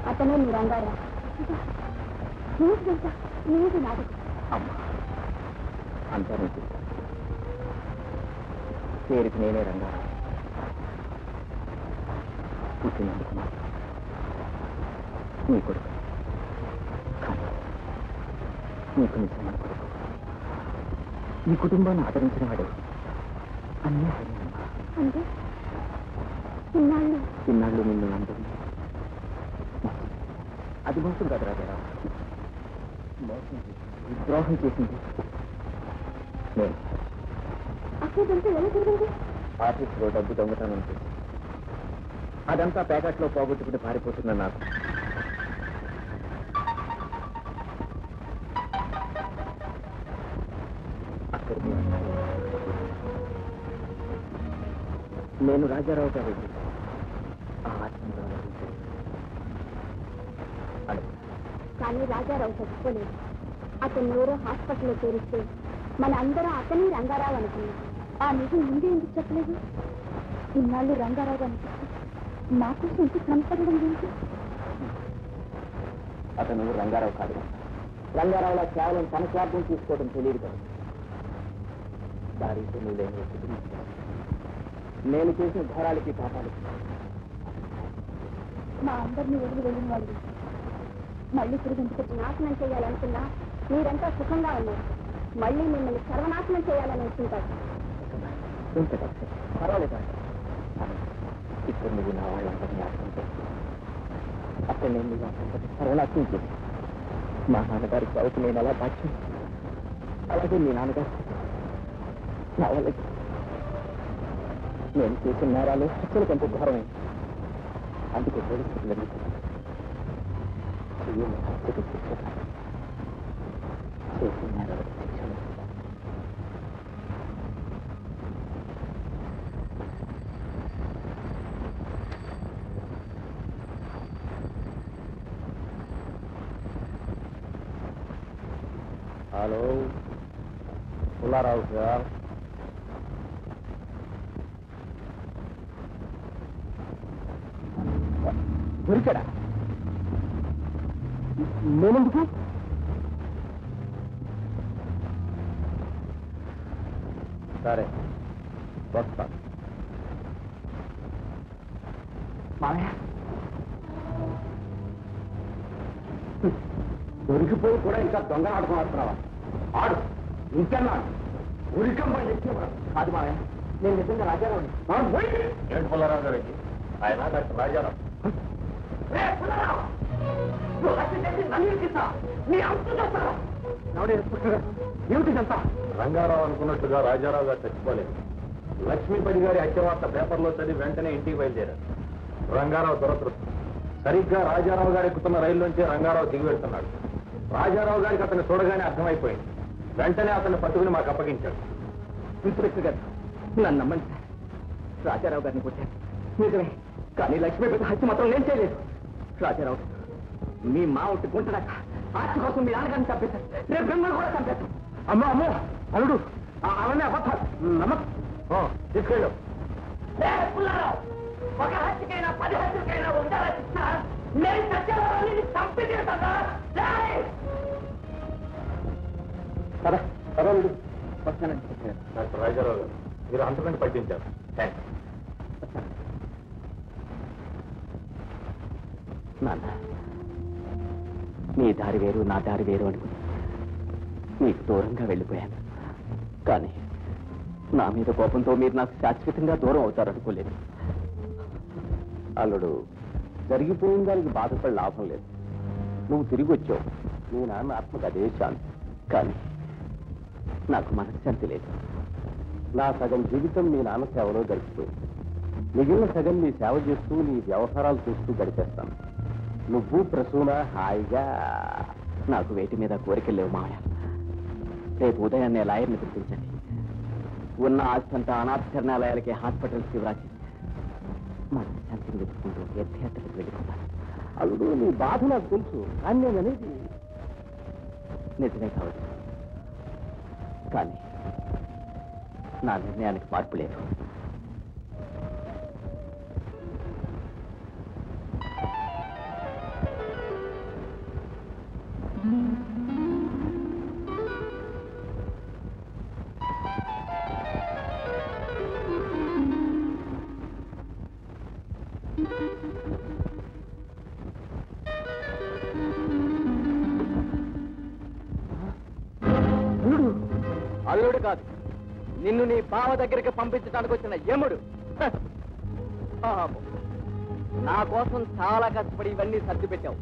అతనే మీ రంగారా నీది నాది అంతరం పేరుకి నేనే రంగారా పుట్టినందుకు నీ కొడుకు కాదు నీకు నిజమైన కొడుకు ఈ కుటుంబాన్ని ఆదరించిన వాడే అన్యాయం అంటే ఇన్నాళ్ళు నిన్ను నమ్ముతుంది అది మోసం కదరా కదా మోసం విద్రోహం చేసింది నేను ఆఫీస్లో డబ్బు దొంగతనం చేసి అదంతా ప్యాకెట్లో పోగొట్టుకుని పారిపోతున్నా నాకు నేను రాజారావు గారు కానీ రాజారావు చచ్చిపోలేదు అతను ఎవరో హాస్పిటల్లో చేరిస్తే మన అందరూ అతని రంగారావు అనుకున్నాం ఆ నిజం ముందే ఎందుకు చెప్పలేదు ఇన్నాళ్ళు రంగారావు అనిపిస్తుంది నాకు ఇంటి కనపడడం ఏంటి అతను రంగారావు కాదు రంగారావులా కేవలం తన స్వార్థం తీసుకోవడం తెలియదు కదా దారితో నువ్వేమో నేను చేసిన ఘోరాలకి పాపాలు మా అందరినీ వదిలి వెళ్ళిన వాళ్ళు మళ్ళీ తిరిగి నాశనం చేయాలనుకున్నా మీరంతా సుఖంగా ఉన్నారు మళ్ళీ మిమ్మల్ని సర్వనాశనం చేయాలని అనుకుంటారు పర్వాలేదు ఇప్పుడు నువ్వు నా వాళ్ళందరినీ ఆశంటే అక్కడ నేను సర్వనాశనం చేసి మా నాన్నగారికి అవుతు నేను అలా బాధ్యం అలాగే మీ నాన్నగారు నా వాళ్ళకి నేను చేసిన నేరాలు శిక్షలు కంటే ఘోరమైంది అందుకే పోలీసులు హలో పుల్లారావు సార్ దొరికాడా నేనెందుకు సరే వస్తా మామయ్య దొరికిపోయి కూడా ఇంకా దొంగ ఆడుకుని వస్తున్నావా ఆడు ఇంకా ఉరికంపని చెప్పేవా కాదు మామయ్య నేను నిజంగా రాజారావు ఏడు పుల్లారావు గారికి ఆయన డాక్టర్ రాజారావు రంగారావు అనుకున్నట్లుగా రాజారావు గారు చచ్చిపోలేదు లక్ష్మీపతి గారి హత్యవార్త పేపర్లో చదివి వెంటనే ఇంటికి బయలుదేరారు రంగారావు దురదృష్టం సరిగ్గా రాజారావు గారు ఎక్కుతున్న రైల్లోంచి రంగారావు దిగి వెళ్తున్నాడు రాజారావు గారికి అతను చూడగానే అర్థమైపోయింది వెంటనే అతను పట్టుకుని మాకు అప్పగించాడు మిత్రుడు గారు నన్ను నమ్మండి రాజారావు గారిని కొట్టాను నిజమే కానీ లక్ష్మీపతి హత్య మాత్రం నేను చేయలేదు రాజారావు మీ మావుటి గుంటడాక ఆస్తి కోసం మీ నాన్నగారిని చంపేశారు రేపు బ్రహ్మను కూడా చంపేస్తాం అమ్మో అమ్మో అల్లుడు అవన్నీ అబద్ధాలు నమ్మకం తీసుకెళ్ళు ఒక హత్యకైనా 10 హత్యలకైనా ఉండాలా శిక్ష నేను సత్యాన్ని చంపితేస్తాను కదా కదా అల్లుడు వస్తానండి డాక్టర్ రాజారావు గారు మీరు అంతకంటే పట్టించారు థ్యాంక్స్ నాన్న నీ దారి వేరు నా దారి వేరు అనుకుని నీకు దూరంగా వెళ్ళిపోయాను కానీ నా మీద కోపంతో మీరు నాకు శాశ్వతంగా దూరం అవుతారనుకోలేదు అల్లుడు జరిగిపోయిన దానికి బాధపడి లాభం లేదు నువ్వు తిరిగి వచ్చావు నీ నాన్న ఆత్మకు అదే శాంతి కానీ నాకు మనశ్శాంతి లేదు నా సగం జీవితం మీ నాన్న సేవలో గడిచిపోయింది మిగిలిన సగం నీ సేవ చేస్తూ నీ వ్యవహారాలు చూస్తూ గడిపేస్తాను నువ్వు ప్రసూన హాయిగా నాకు వేటి మీద కోరికలు లేవు మామయ్య రేపు ఉదయాన్నే లాయర్ని పిలిపించండి ఉన్న ఆస్తంతా అనాథరణాలయాలకి హాస్పిటల్స్కి వ్రాసి మనశ్శాంతిని వెతుకుంటూ యథార్థకు వెళ్ళిపోతాను అల్లుడు నీ బాధ నాకు తెలుసు కానీ నేననేది నిజమే కావచ్చు, కానీ నా నిర్ణయానికి మార్పు లేదు. అల్లుడు కాదు, నిన్ను నీ బావ దగ్గరికి పంపించడానికి వచ్చిన యముడు. నా కోసం చాలా కష్టపడి ఇవన్నీ సర్ది పెట్టావు.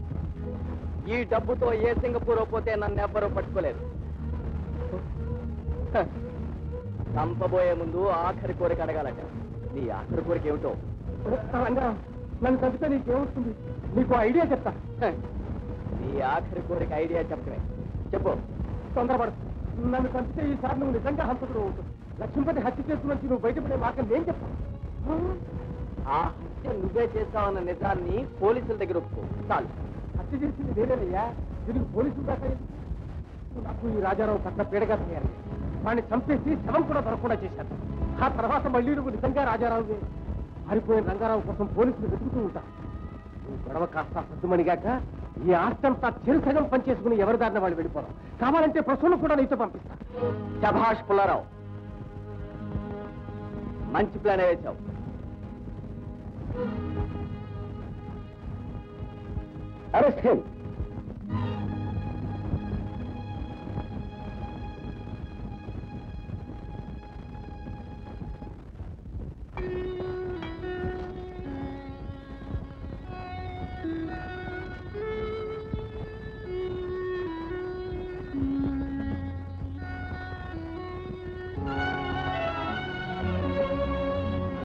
ఈ డబ్బుతో ఏ సింగపూర్ పోతే నన్ను ఎవ్వరూ పట్టుకోలేదు. చంపబోయే ముందు ఆఖరి కోరిక అడగాలట. నీ ఆఖరి కోరిక ఏమిటో? నన్ను చంపితే నీకేమవుతుంది? నీకు ఐడియా చెప్తా. నీ ఆఖరి కోరిక ఐడియా చెప్పే చెప్పు. తొందరపడు, నన్ను చంపితే ఈసారి నువ్వు నిజంగా హంతకుడు అవుతుంది. లక్ష్మీపతి హత్య చేస్తున్నట్టు నువ్వు బయటపడే మాట నేను చెప్తాను. ఆ హత్య నువ్వే చేస్తావన్న నిజాన్ని పోలీసుల దగ్గర ఒప్పుకో చాలు. హత్య చేసింది లేదయ్యా, దీనికి పోలీసులు దాకా నాకు ఈ రాజారావు పట్ల పీడగా తయారు వాడిని చంపేసి శవం కూడా దొరకకుండా చేశాను. ఆ తర్వాత మళ్ళీ నువ్వు నిజంగా రాజారావుని పారిపోయిన రంగారావు కోసం పోలీసులు వెతుకుతూ ఉంటారు. నువ్వు గొడవ కాస్త సద్దుమణిగాక ఈ ఆస్తంతా చిరుసగం పనిచేసుకుని ఎవరి దారిన వాళ్ళు వెళ్ళిపోతాం. కావాలంటే ప్రశ్నలు కూడా నీతో పంపిస్తా. శభాష్ పుల్లారావు, మంచి ప్లానే వేశావు. అరెస్ట్